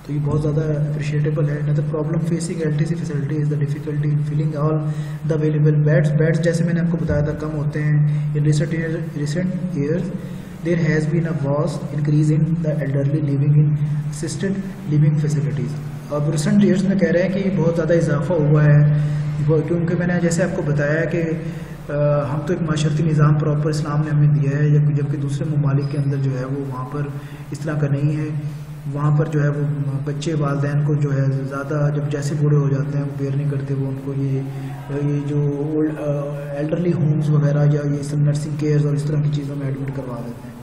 तो ये बहुत ज़्यादा अप्रिशिएटेबल है। Another problem facing LTC facility is the difficulty in filling all the available beds. Beds जैसे मैंने आपको बताया था कम होते हैं। In recent recent years there has been a vast increase in the elderly living in assisted living facilities. अब recent years में कह रहे हैं कि बहुत ज़्यादा इजाफा हुआ है, क्योंकि मैंने जैसे आपको बताया कि हम तो एक माशरती निज़ाम प्रॉपर इस्लाम ने हमें दिया है, जबकि जबकि दूसरे ममालिक के अंदर जो है वो वहाँ पर इस तरह का नहीं है। वहाँ पर जो है वो बच्चे वालदैन को जो है ज़्यादा जब जैसे बूढ़े हो जाते हैं वो केयर नहीं करते, वो उनको ये ये जो ओल्ड एल्डरली होम्स वगैरह या ये सब नर्सिंग केयर्स और इस तरह की चीज़ों में एडमिट करवा देते हैं।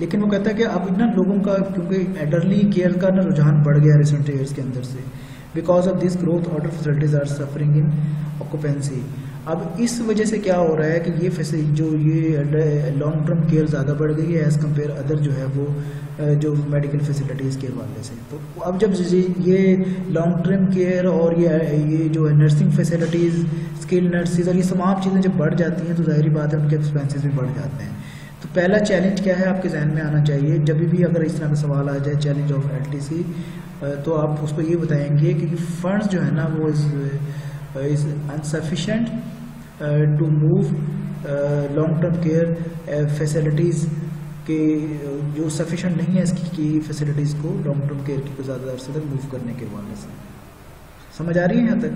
लेकिन वो कहता है कि अब ना लोगों का, क्योंकि एल्डरली केयर का ना रुझान बढ़ गया रिसेंट ईयर्स के अंदर से, because of this growth order facilities are suffering in occupancy. अब इस वजह से क्या हो रहा है कि ये फैसिलिटी जो ये लॉन्ग टर्म केयर ज़्यादा बढ़ गई है एज़ कम्पेयर अदर जो है वो जो मेडिकल फैसिलिटीज़ के हवाले से। तो अब जब ये लॉन्ग टर्म केयर और ये ये जो नर्सिंग फैसिलिटीज़, स्किल्ड नर्सिस और ये तमाम चीज़ें जब बढ़ जाती हैं तो जाहिर बात है उनके एक्सपेंसेस भी बढ़ जाते हैं। तो पहला चैलेंज क्या है आपके जहन में आना चाहिए, जब भी अगर इस तरह का सवाल आ जाए चैलेंज ऑफ एलटीसी, तो आप उसको ये बताएंगे कि फंड्स जो है ना वो is अनसफिशेंट to move long term care facilities के, जो सफिशेंट नहीं है इसकी की फैसिलिटीज़ को लॉन्ग टर्म केयर की ज़्यादा अरसे तक मूव करने के हवाले से। समझ आ रही है यहाँ तक?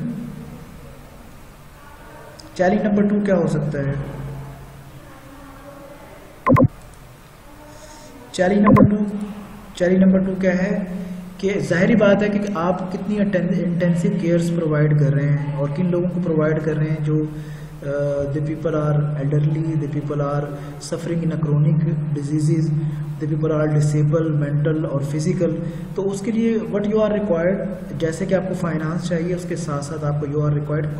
चैलेंज नंबर टू क्या हो सकता है? Challenge number two challenge number two क्या है कि जाहिर बात है कि आप कितनी इंटेंसिव केयर्स प्रोवाइड कर रहे हैं और किन लोगों को प्रोवाइड कर रहे हैं, जो Uh, the people are elderly, the people are suffering in a chronic diseases, the people are disabled, mental और physical। तो उसके लिए what you are required, जैसे कि आपको finance चाहिए उसके साथ साथ आपको you are required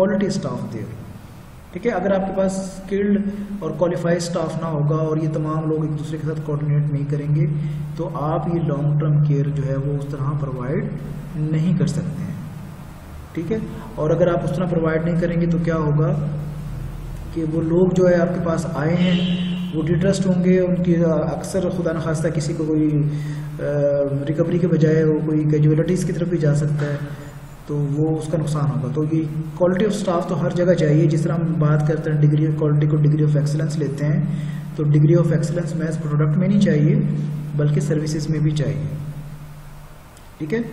quality staff there। ठीक है, अगर आपके पास skilled और qualified staff ना होगा और ये तमाम लोग एक दूसरे के साथ coordinate नहीं करेंगे तो आप ये long term care जो है वो उस तरह provide नहीं कर सकते हैं। ठीक है, और अगर आप उस तरह प्रोवाइड नहीं करेंगे तो क्या होगा कि वो लोग जो है आपके पास आए हैं वो डिट्रस्ट होंगे, उनकी अक्सर खुदा न खास्ता किसी को कोई रिकवरी के बजाय वो कोई कैजुअलिटीज़ की तरफ भी जा सकता है तो वो उसका नुकसान होगा। तो ये क्वालिटी ऑफ स्टाफ तो हर जगह चाहिए। जिस तरह हम बात करते हैं डिग्री ऑफ क्वालिटी को डिग्री ऑफ एक्सीलेंस लेते हैं, तो डिग्री ऑफ एक्सीलेंस महज प्रोडक्ट में नहीं चाहिए बल्कि सर्विसेज में भी चाहिए। ठीक है,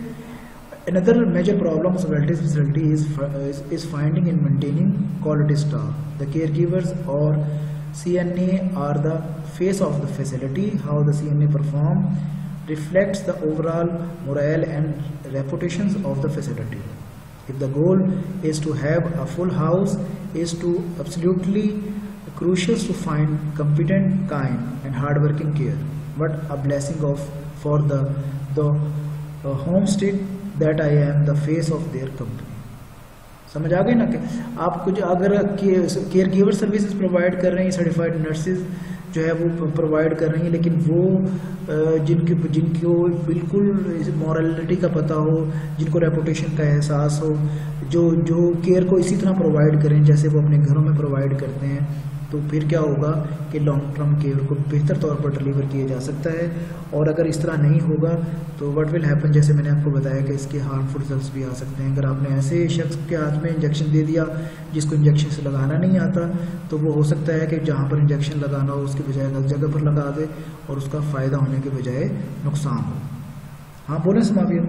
another major problem of elderly facility is, is is finding and maintaining quality staff. The caregivers or C N A are the face of the facility. How the C N A perform reflects the overall morale and reputations of the facility. If the goal is to have a full house, is to absolutely crucial to find competent, kind and hard working care. What a blessing of for the the uh, homestead that I am the face of their company। समझ आ गई ना कि आप कुछ अगर care giver services provide कर रहे हैं, सर्टिफाइड नर्सेज जो है वो प्रोवाइड कर रही हैं, लेकिन वो जिनकी जिनको बिल्कुल मॉरलिटी का पता हो, जिनको रेपुटेशन का एहसास हो, जो जो केयर को इसी तरह प्रोवाइड करें जैसे वो अपने घरों में प्रोवाइड करते हैं, तो फिर क्या होगा कि लॉन्ग टर्म केयर को बेहतर तौर पर डिलीवर किया जा सकता है। और अगर इस तरह नहीं होगा तो व्हाट विल हैपन, जैसे मैंने आपको बताया कि इसके हार्मफुल रिजल्ट्स भी आ सकते हैं। अगर आपने ऐसे शख्स के हाथ में इंजेक्शन दे दिया जिसको इंजेक्शन से लगाना नहीं आता तो वो हो सकता है कि जहाँ पर इंजेक्शन लगाना हो उसके बजाय गलत जगह पर लगा दे और उसका फ़ायदा होने के बजाय नुकसान हो। हाँ बोलें समाबी।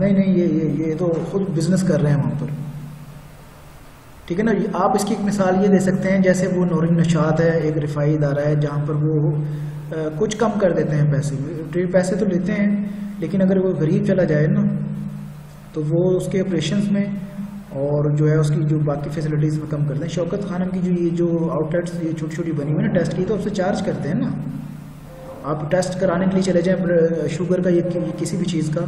नहीं नहीं ये ये ये तो खुद बिजनेस कर रहे हैं वहाँ पर। ठीक है ना, आप इसकी एक मिसाल ये दे सकते हैं जैसे वो नूरिन नशात है, एक रिफाई इदारा है जहाँ पर वो आ, कुछ कम कर देते हैं पैसे, पैसे तो लेते हैं लेकिन अगर वो गरीब चला जाए ना तो वो उसके ऑपरेशंस में और जो है उसकी जो बाकी फैसिलिटीज़ में कम करते हैं। शौकत खानम की जो ये जो आउटलेट्स ये छोटी छोटी बनी हुई ना टेस्ट की, तो उससे चार्ज करते हैं ना, आप टेस्ट कराने के लिए चले जाएँ शुगर का या किसी भी चीज़ का,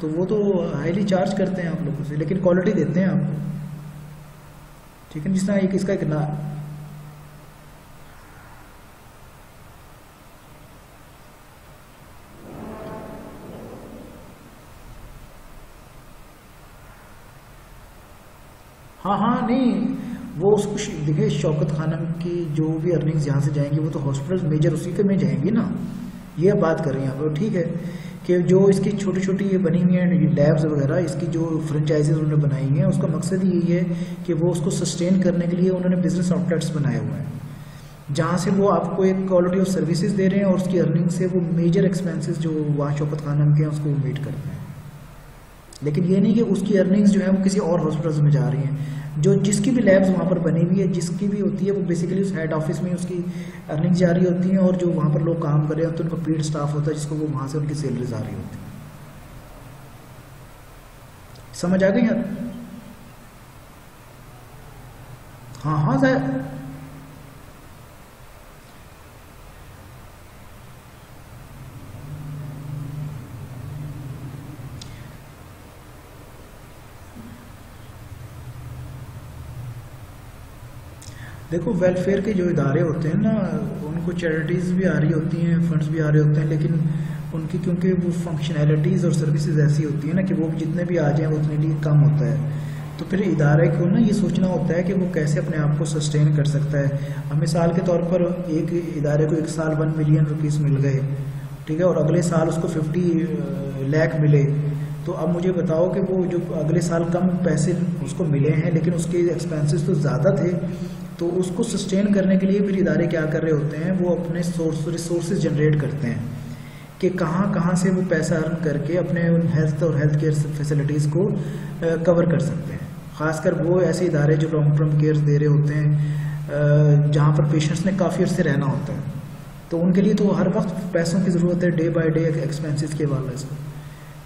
तो वो तो हाईली चार्ज करते हैं आप लोगों से लेकिन क्वालिटी देते हैं आपको। ठीक है, जिस तरह एक इसका एक ना हाँ हाँ नहीं वो उसको देखिए शौकत खानम की जो भी अर्निंग्स यहाँ से जाएंगी वो तो हॉस्पिटल मेजर उसी के में जाएंगी ना, ये बात कर रही हैं आप लोग। ठीक है कि जो इसकी छोटी छोटी ये बनी हुई हैं लैब्स वगैरह, इसकी जो फ्रेंचाइजीज उन्होंने बनाई हैं उसका मकसद यही है कि वो उसको सस्टेन करने के लिए उन्होंने बिजनेस आउटलेट्स बनाए हुए हैं जहाँ से वो आपको एक क्वालिटी ऑफ सर्विसेज दे रहे हैं और उसकी अर्निंग से वो मेजर एक्सपेंसेस जो वहाँ शौकत खानम के हैं उसको मीट करते हैं। लेकिन ये नहीं कि उसकी अर्निंग्स जो है वो किसी और हॉस्पिटल्स में जा रही हैं, जो जिसकी भी लैब्स वहाँ पर बनी हुई है जिसकी भी होती है वो बेसिकली उस हेड ऑफिस में उसकी अर्निंग जा रही होती हैं और जो वहाँ पर लोग काम कर रहे हैं तो उनका पेड स्टाफ होता है जिसको वो वहाँ से उनकी सैलरीज आ रही होती है। समझ आ गई यार? हाँ हाँ सर देखो वेलफेयर के जो इदारे होते हैं ना, उनको चैरिटीज़ भी आ रही होती हैं, फंड्स भी आ रहे होते हैं, लेकिन उनकी क्योंकि वो फंक्शनैलिटीज़ और सर्विसेज ऐसी होती हैं ना कि वो जितने भी आ जाएँ उतने लिए कम होता है। तो फिर इदारे को ना ये सोचना होता है कि वो कैसे अपने आप को सस्टेन कर सकता है। हमें साल के तौर पर एक इदारे को एक साल वन मिलियन रुपीस मिल गए, ठीक है, और अगले साल उसको फिफ्टी लाख मिले। तो अब मुझे बताओ कि वो जो अगले साल कम पैसे उसको मिले हैं लेकिन उसके एक्सपेंसेस तो ज़्यादा थे, तो उसको सस्टेन करने के लिए फिर इदारे क्या कर रहे होते हैं, वो अपने सोर्स रिसोर्स जनरेट करते हैं कि कहाँ कहाँ से वो पैसा अर्न करके अपने उन हेल्थ और हेल्थ केयर फैसिलिटीज़ को कवर कर सकते हैं। खासकर वो ऐसे इदारे जो लॉन्ग टर्म केयर दे रहे होते हैं जहाँ पर पेशेंट्स ने काफ़ी अर्से रहना होता है, तो उनके लिए तो हर वक्त पैसों की ज़रूरत है, डे बाय डे एक्सपेंसेस के हवाले से।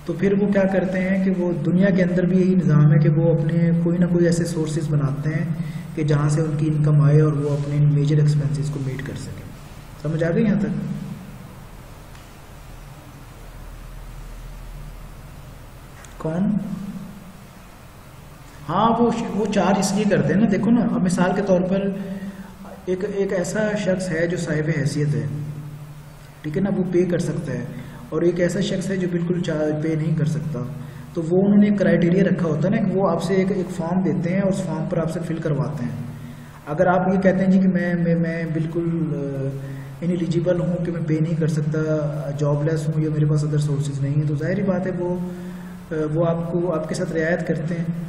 तो फिर वो क्या करते हैं कि वो दुनिया के अंदर भी यही निज़ाम है कि वो अपने कोई ना कोई ऐसे सोर्सेज बनाते हैं कि जहाँ से उनकी इनकम आए और वो अपने मेजर एक्सपेंसेस को मीट कर सकें। समझ आ गई यहाँ तक? कौन? हाँ, वो वो चार्ज इसलिए करते हैं ना। देखो ना, अब मिसाल के तौर पर एक एक ऐसा शख्स है जो साहिब हैसियत है, ठीक है ना, वो पे कर सकता है, और एक ऐसा शख्स है जो बिल्कुल चार्ज पे नहीं कर सकता। तो वो उन्होंने एक क्राइटेरिया रखा होता है ना कि वो आपसे एक एक फॉर्म देते हैं और उस फॉर्म पर आपसे फिल करवाते हैं। अगर आप ये कहते हैं जी कि मैं मैं मैं बिल्कुल इनएलिजिबल हूँ कि मैं पे नहीं कर सकता, जॉबलेस हूँ या मेरे पास अदर सोर्सेज नहीं है, तो ज़ाहिर बात है वो वो आपको आपके साथ रियायत करते हैं।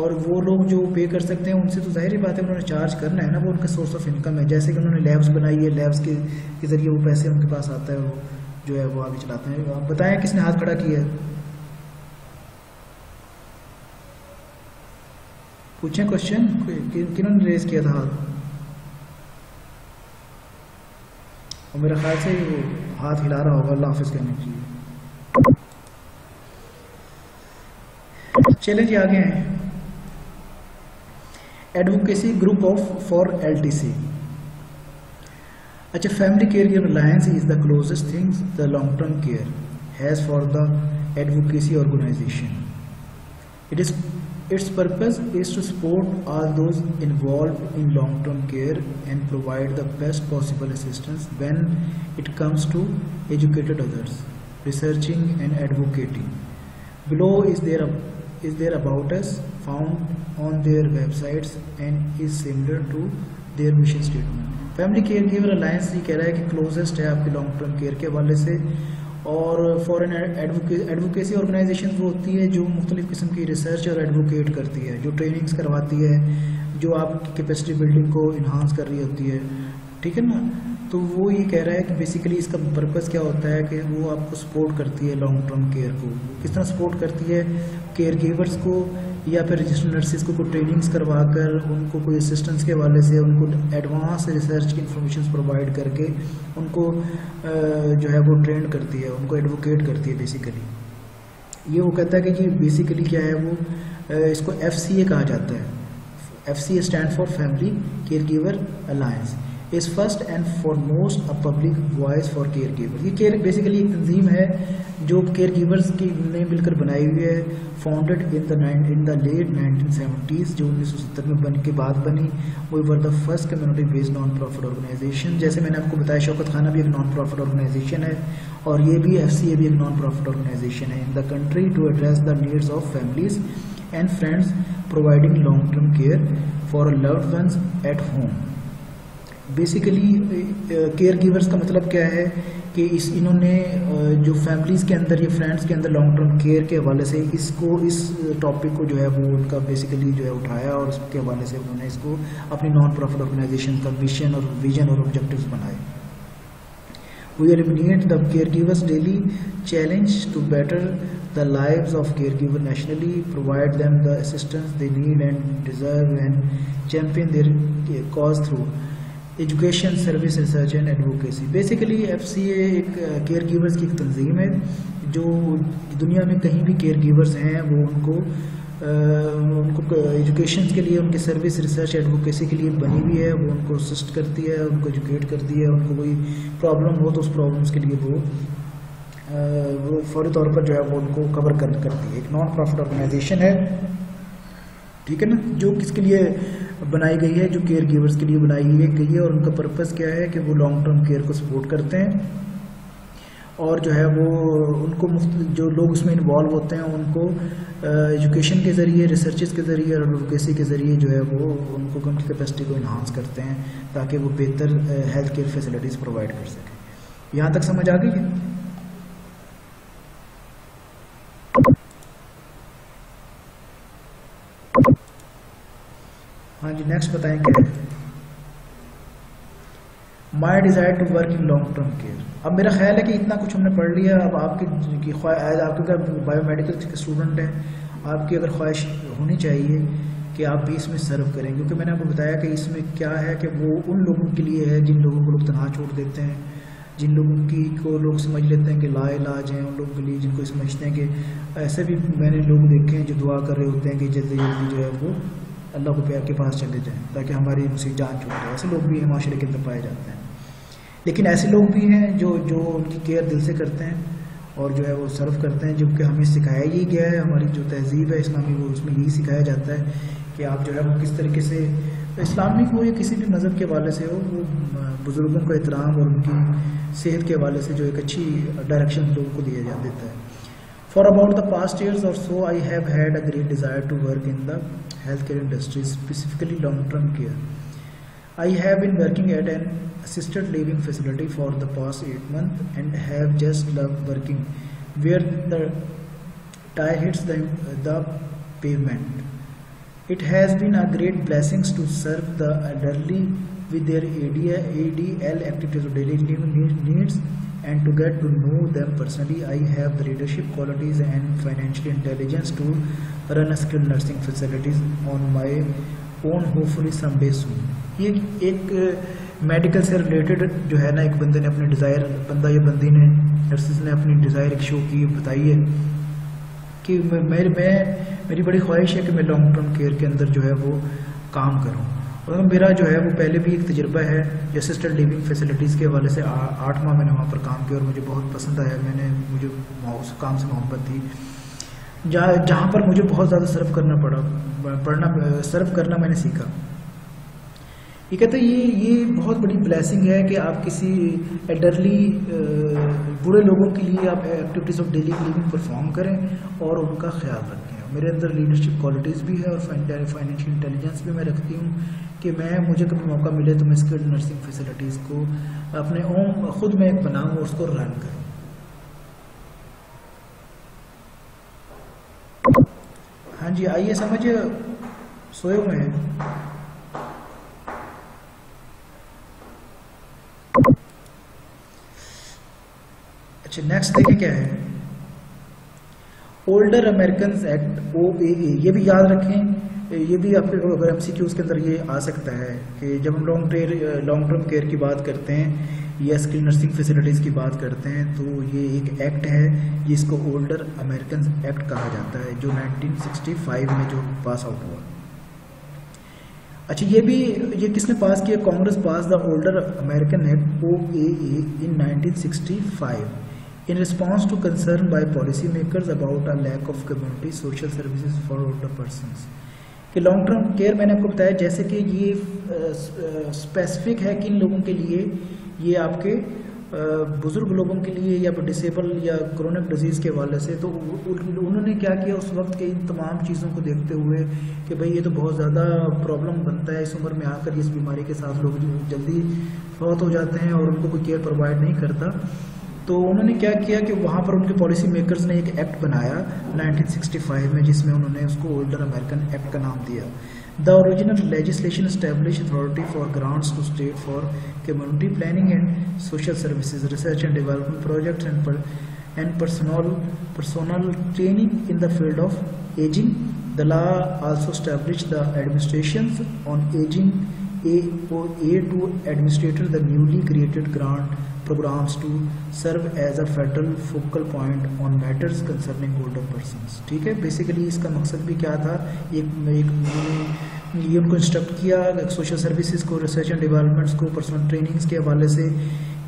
और वो लोग जो पे कर सकते हैं उनसे तो ज़ाहिर बात है उन्होंने चार्ज करना है ना, वो उनका सोर्स ऑफ इनकम है। जैसे कि उन्होंने लैब्स बनाई है, लैब्स के, के ज़रिए वो पैसे उनके पास आता है, वो जो है वो आगे चलाते हैं। आप बताएं किसने हाथ खड़ा किया है? पूछें क्वेश्चन, किन्होंने रेज किया था हाथ? और मेरा ख्याल से वो हाथ हिला रहा होगा अल्लाह हाफिज़ करने के लिए। चलें जी आगे हैं। Advocacy group of for LTC. अच्छा, family care alliance is the closest things the long term care has for the advocacy organization. It is its purpose is to support all those involve in long term care and provide the best possible assistance when it comes to educated others, researching and advocating. Below is there is there about us found on their websites and is similar to their mission statement. Family Caregiver Alliance ये कह रहा है कि closest है आपके long term care के हवाले से। और foreign advocacy organizations वो होती है जो मुख्तलिफ किस्म की research और advocate करती है, जो trainings करवाती है, जो आपकी capacity building को enhance कर रही होती है, ठीक है ना। तो वो ये कह रहा है कि बेसिकली इसका पर्पज़ क्या होता है कि वो आपको सपोर्ट करती है लॉन्ग टर्म केयर को। किस तरह सपोर्ट करती है? केयर गिवर्स को या फिर रजिस्टर्ड नर्सेज को कोई ट्रेनिंग्स करवा कर, उनको कोई असिस्टेंस के हवाले से, उनको एडवांस रिसर्च की इंफॉर्मेशन प्रोवाइड करके उनको जो है वो ट्रेन करती है, उनको एडवोकेट करती है। बेसिकली ये वो कहता है कि जी बेसिकली क्या है वो, इसको एफ सी ए कहा जाता है। F C A stand for family care giver alliance. Is first and foremost a public voice for care givers. ये केयर बेसिकली एक तंजीम है जो केयर गिवर्स की ने मिलकर बनाई हुई है। Founded in the in the late nineteen seventies, जो उन्नीस सौ सत्तर में बन के बाद बनी, वो were the first community based non profit organisation. जैसे मैंने आपको बताया, शौकत खाना भी एक नॉन प्रॉफिट ऑर्गेनाइजेशन है और ये भी एफ सी ए भी एक नॉन प्रॉफिट ऑर्गेनाइजेशन है in the country to address the needs of families and friends providing long term care for loved ones at home. Basically care givers का मतलब क्या है कि इस इन्होंने uh, जो फैमिलीज़ के अंदर या फ्रेंड्स के अंदर लॉन्ग टर्म केयर के हवाले से इसको इस टॉपिक को जो है वो उनका बेसिकली जो है उठाया और उसके हवाले से उन्होंने इसको अपनी नॉन प्रॉफिट ऑर्गेनाइजेशन का मिशन और विजन और ऑब्जेक्टिव्स बनाए। We eliminate the care givers daily challenge to better the lives of care giver nationally, provide them the assistance they need and deserve and champion their cause through education, service, research and advocacy. Basically F C A एक care givers की एक तंजीम है जो दुनिया में कहीं भी केयर गिवर्स हैं वो उनको आ, उनको एजुकेशन के लिए, उनके सर्विस, रिसर्च, एडवोकेसी के लिए बनी हुई है। वो उनको असिस्ट करती है, उनको एजुकेट करती है, उनको कोई प्रॉब्लम हो तो उस प्रॉब्लम्स के लिए वो आ, वो फौरी तौर पर जो है वो उनको कवर कर करती है। एक नॉन प्रॉफिट ऑर्गेनाइजेशन है ठीक है ना, जो किसके लिए बनाई गई है, जो केयर गिवर्स के लिए बनाई गई है, और उनका पर्पस क्या है कि वो लॉन्ग टर्म केयर को सपोर्ट करते हैं और जो है वो उनको मुफ्त जो लोग उसमें इन्वॉल्व होते हैं उनको एजुकेशन के ज़रिए, रिसर्चेस के ज़रिए और एडवोकेसी के ज़रिए जो है वो उनको उनकी कैपेसिटी को इन्हांस करते हैं ताकि वो बेहतर हेल्थ केयर फैसिलिटीज़ प्रोवाइड कर सकें। यहाँ तक समझ आ गई है? हाँ जी, नेक्स्ट बताएं क्या है। My desire to work in long term care. अब मेरा ख्याल है कि इतना कुछ हमने पढ़ लिया। अब आपकी ख्वाहिश, आपके अगर बायोमेडिकल के स्टूडेंट हैं, आपकी अगर ख्वाहिश होनी चाहिए कि आप भी इसमें सर्व करें, क्योंकि मैंने आपको बताया कि इसमें क्या है कि वो उन लोगों के लिए है जिन लोगों को लोग तनहा छोड़ देते हैं, जिन लोगों की को लोग समझ लेते हैं कि लाइलाज हैं, उन लोगों के लिए जिनको समझते हैं कि ऐसे भी मैंने लोग देखे हैं जो दुआ कर रहे होते हैं कि जल्दी जल्दी जो है वो अल्लाह को प्यार के पास चले जाएं ताकि हमारी उनसे जान छूट जाए। ऐसे लोग भी हैं माशरे के अंदर पाए जाते हैं, लेकिन ऐसे लोग भी हैं जो जो उनकी केयर दिल से करते हैं और जो है वो सर्व करते हैं, जबकि हमें सिखाया यही गया है, हमारी जो तहजीब है इस्लामी वो उसमें यही सिखाया जाता है कि आप जो है वो किस तरीके से इस्लामी हो या किसी भी मज़हब के हवाले से हो, वो बुज़ुर्गों का एहतराम और उनकी सेहत के हवाले से जो एक अच्छी डायरेक्शन लोगों को दिया जा देता है। For about the past years और so I have had a great desire to work in the health care industry, specifically long term care. I have been working at an assisted living facility for the past eight months and have just loved working where the tire hits the, the pavement. It has been a great blessing to serve the elderly with their A D L activities of daily living needs and to get to know them personally. I have the leadership qualities and financial intelligence to run a skilled nursing facilities on my own, hopefully someday soon. ये एक medical से related जो है ना, एक बंदे ने अपनी डिज़ायर, बंदा या बंदी ने, नर्सिस ने अपनी डिज़ायर एक शो की, बताई है कि मेरे मैं मेरी बड़ी ख्वाहिश है कि मैं लॉन्ग टर्म केयर के अंदर जो है वो काम करूं। और मेरा जो है वो पहले भी एक तजर्बा है असिस्टेड लिविंग फैसिलिटीज़ के हवाले से, आठ माह मैंने वहाँ पर काम किया और मुझे बहुत पसंद आया, मैंने मुझे उस काम से मोहब्बत थी, जहाँ जहाँ पर मुझे बहुत ज़्यादा सर्व करना पड़ा, पढ़ना सर्व करना मैंने सीखा। ये कहते हैं ये ये बहुत बड़ी ब्लेसिंग है कि आप किसी एल्डरली बुरे लोगों के लिए आप activities of daily living perform करें और उनका ख्याल रखें। मेरे अंदर लीडरशिप क्वालिटीज़ भी है और फाइनेंशियल इंटेलिजेंस भी मैं रखती हूँ कि मैं, मुझे कभी मौका मिले तो मैं स्किल्ड नर्सिंग फैसिलिटीज़ को अपने ओम खुद में एक बनाऊँ और उसको रन करूँ। हाँ जी, आइए समझिए। सोए हुए हैं? अच्छा, नेक्स्ट देखिए क्या है। Older American act, O A A. ये भी याद रखें, ये भी आपके अगर एम सी क्यूज के अंदर ये आ सकता है कि जब हम long care long term care की बात करते हैं या स्किल नर्सिंग फैसिलिटीज़ की बात करते हैं तो ये एक एक्ट है जिसको ओल्डर अमेरिकन एक्ट कहा जाता है, जो नाइनटीन सिक्सटी फाइव में जो पास आउट हुआ। अच्छा, ये भी ये किसने पास किया? Congress pass the older American act O A A in nineteen sixty five in response to concern by policy makers about a lack of community social services for older persons। कि long term care मैंने आपको बताया जैसे कि ये specific है किन लोगों के लिए, ये आपके बुज़ुर्ग लोगों के लिए या डिसेबल या क्रोनिक डिजीज़ के वाले से। तो उन्होंने क्या किया उस वक्त के इन तमाम चीज़ों को देखते हुए कि भाई ये तो बहुत ज़्यादा प्रॉब्लम बनता है, इस उम्र में आकर इस बीमारी के साथ लोग जल्दी फौत हो जाते हैं और उनको कोई केयर प्रोवाइड नहीं करता। तो उन्होंने क्या किया कि वहाँ पर उनके पॉलिसी मेकर्स ने एक एक्ट बनाया नाइनटीन सिक्सटी फाइव में, जिसमें उन्होंने उसको ओल्डर अमेरिकन एक्ट का नाम दिया। The original legislation establish authority for grants to state for community planning and social services, research and development projects and and personal personal training in the field of ageing. The law also establish the administrations on ageing A O A to administrate the newly created grant programs to serve as a federal focal point on matters concerning older persons। ठीक है, basically इसका मकसद भी क्या था, एक एक ये उनको इंस्ट्रक्ट किया सोशल सर्विसेज को, रिसर्च एंड डेवलपमेंट्स को, पर्सनल ट्रेनिंग्स के हवाले से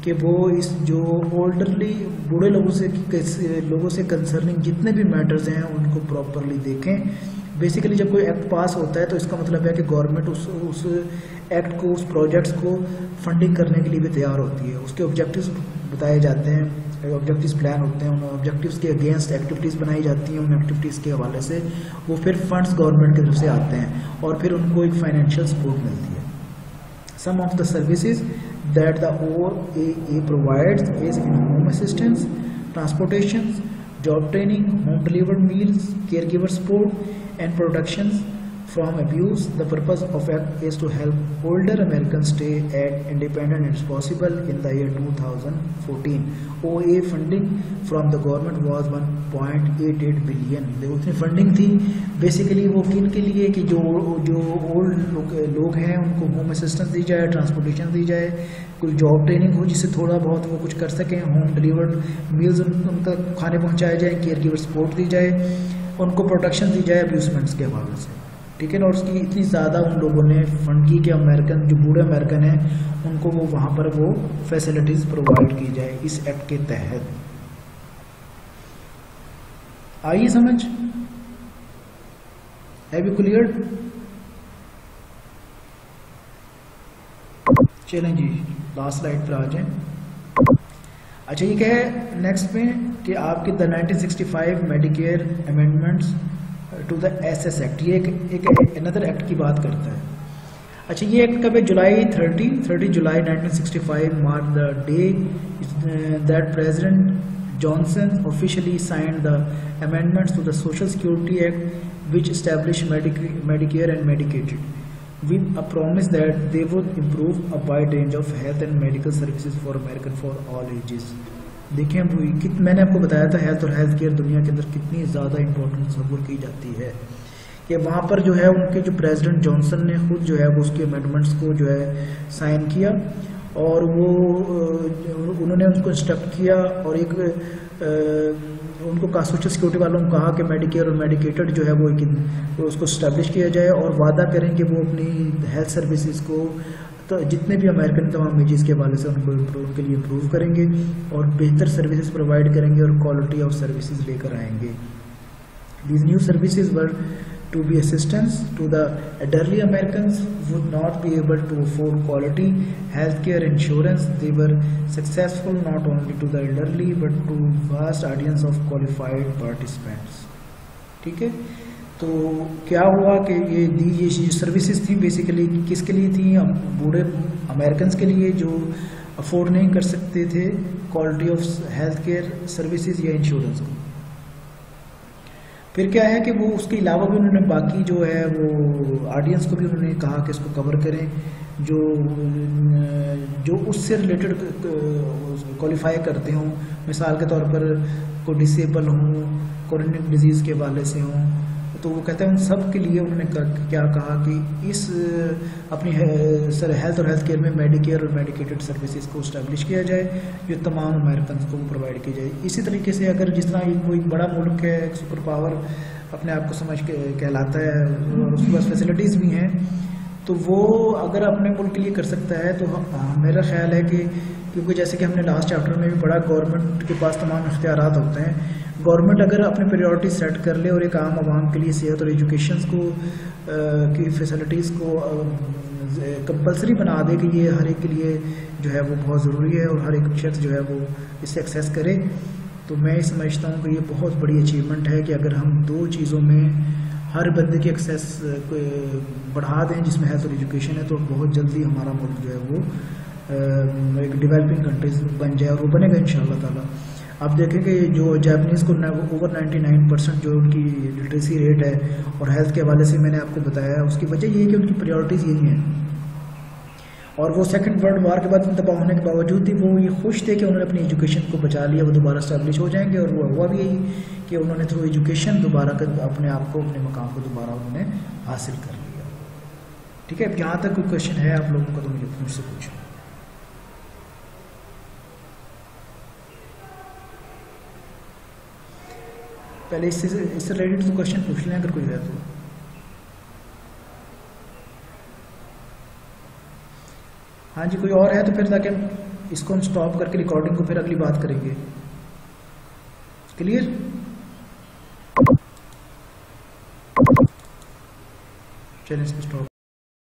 कि वो इस जो ओल्डरली बूढ़े लोगों से लोगों से कंसर्निंग जितने भी मैटर्स हैं उनको प्रॉपरली देखें, बेसिकली जब कोई एक्ट पास होता है तो इसका मतलब है कि गवर्नमेंट उस उस एक्ट को, उस प्रोजेक्ट्स को फंडिंग करने के लिए भी तैयार होती है। उसके ऑब्जेक्टिव्स बताए जाते हैं, ऑब्जेक्टिव्स प्लान होते हैं, उन ऑब्जेक्टिव्स के अगेंस्ट एक्टिविटीज़ बनाई जाती हैं, उन एक्टिविटीज़ के हवाले से वो फिर फंड्स गवर्नमेंट की तरफ से आते हैं और फिर उनको एक फाइनेंशियल सपोर्ट मिलती है। Some of the services that the O A A provides is in home assistance, transportation, job training, home delivered meals, care giver support and protections from abuse. The purpose of act is to help older Americans stay as independent as possible. In the year twenty fourteen, O A funding from the government was one point eight eight billion. देखो इतनी funding थी basically वो किन के लिए कि जो जो ओल्ड लोग, लोग हैं उनको होम असिस्टेंस दी जाए, ट्रांसपोर्टेशन दी जाए, कोई जॉब ट्रेनिंग हो जिससे थोड़ा बहुत वो कुछ कर सकें, होम डिलीवर्ड मील्स उन तक खाने पहुँचाए जाए, केयर गिवर सपोर्ट दी जाए, उनको प्रोटेक्शन दी जाए अब्यूजमेंट्स के हवाले से, ठीक है ना। और उसकी इतनी ज़्यादा उन लोगों ने फंड की कि अमेरिकन जो बूढ़े अमेरिकन हैं उनको वो वहाँ पर वो फैसिलिटीज़ प्रोवाइड की जाए इस एक्ट के तहत। आइए समझ, हैव यू क्लियर? चलें जी, लास्ट स्लाइड पर आ जाएं। अच्छा, ये क्या है नेक्स्ट में कि आपके the nineteen sixty five Medicare amendments to the S S act, ये एक अनदर एक्ट की बात करता है। अच्छा, ये एक्ट कब है? July thirty thirty July nineteen sixty five mark the day that president Johnson officially signed the amendments to the social security act which establish Medicare and medicated with a promise that they would improve a wide range of health and medical services for American for all ages. देखिए हम, मैंने आपको बताया था health और health care दुनिया के अंदर कितनी ज़्यादा इंपॉर्टेंट सपोर्ट की जाती है कि वहाँ पर जो है उनके जो प्रेसिडेंट जॉनसन ने खुद जो है वो उसके अमेंडमेंट्स को जो है साइन किया और वो उन्होंने उनको इंस्ट्रक्ट किया और एक उनको कहा, सोशल सिक्योरिटी वालों को कहा कि मेडिकेयर और मेडिकेटेड जो है वो एक उसको इस्टेब्लिश किया जाए और वादा करें कि वो अपनी हेल्थ सर्विसेज को तो जितने भी अमेरिकन तमाम एजेस के हवाले से उनको इम्प्रूव, उनके लिए इम्प्रूव करेंगे और बेहतर सर्विसेज प्रोवाइड करेंगे और क्वालिटी ऑफ सर्विसेज लेकर आएंगे। These new services were to be assistance to the elderly Americans would not be able to afford quality health care insurance. They were successful not only to the elderly but to vast audience of qualified participants. ठीक है, तो क्या हुआ कि ये दी ये services थी basically किसके लिए थी? बूढ़े अमेरिकन्स के लिए जो अफोर्ड नहीं कर सकते थे quality of health care services या इंश्योरेंस को। फिर क्या है कि वो उसके अलावा भी उन्होंने बाकी जो है वो ऑडियंस को भी उन्होंने कहा कि इसको कवर करें जो जो उससे रिलेटेड क्वालिफाई करते हों, मिसाल के तौर पर को डिसेबल हों, क्रोनिक डिजीज़ के हवाले से हों। तो वो कहते हैं उन सब के लिए उन्होंने क्या कहा कि इस अपनी सर हेल्थ और हेल्थ केयर में मेडिकेयर और मेडिकेटेड सर्विसेज को इस्टेब्लिश किया जाए जो तमाम अमेरिकन को प्रोवाइड की जाए। इसी तरीके से अगर जिस तरह एक कोई बड़ा मुल्क है, एक सुपर पावर अपने आप को समझ के कहलाता है और उसके पास फैसिलिटीज़ भी हैं, तो वो अगर अपने मुल्क के लिए कर सकता है तो मेरा ख्याल है कि क्योंकि जैसे कि हमने लास्ट चैप्टर में भी पढ़ा गवर्नमेंट के पास तमाम इख्तियारात होते हैं। गवर्नमेंट अगर अपने प्रायोरिटी सेट कर ले और एक आम आवाम के लिए सेहत और एजुकेशन को आ, की फैसिलिटीज़ को कंपलसरी बना दे कि ये हर एक के लिए जो है वो बहुत ज़रूरी है और हर एक शख्स जो है वो इसे एक्सेस करे, तो मैं ये समझता हूँ कि ये बहुत बड़ी अचीवमेंट है कि अगर हम दो चीज़ों में हर बंदे के एक्सेस बढ़ा दें जिसमें हेल्थ और एजुकेशन है तो बहुत जल्दी हमारा मुल्क जो है वो एक डिवेलपिंग कंट्रीज बन जाए और वो बनेगा इंशाअल्लाह ताला। आप देखें कि जो जापानीज़ को ओवर निन्यानवे परसेंट जो उनकी लिटरेसी रेट है और हेल्थ के हवाले से मैंने आपको बताया, उसकी वजह ये है कि उनकी प्रायोरिटीज़ यही हैं और वो सेकंड वर्ल्ड वार के बाद तबाह होने के बावजूद भी वो ये खुश थे कि उन्होंने अपनी एजुकेशन को बचा लिया, वो दोबारा स्टैब्लिश हो जाएंगे और वो हुआ भी यही कि उन्होंने थ्रू एजुकेशन दोबारा अपने आप को, अपने मकाम को दोबारा उन्होंने हासिल कर लिया। ठीक है, यहाँ तक कोई क्वेश्चन है आप लोगों का तो मुझे मुझसे पूछो। पहले इससे इससे रिलेटेड तो क्वेश्चन पूछ लें अगर कोई है तो। हाँ जी, कोई और है तो फिर ताकि इसको हम स्टॉप करके रिकॉर्डिंग को फिर अगली बात करेंगे। क्लियर? चलिए इसको स्टॉप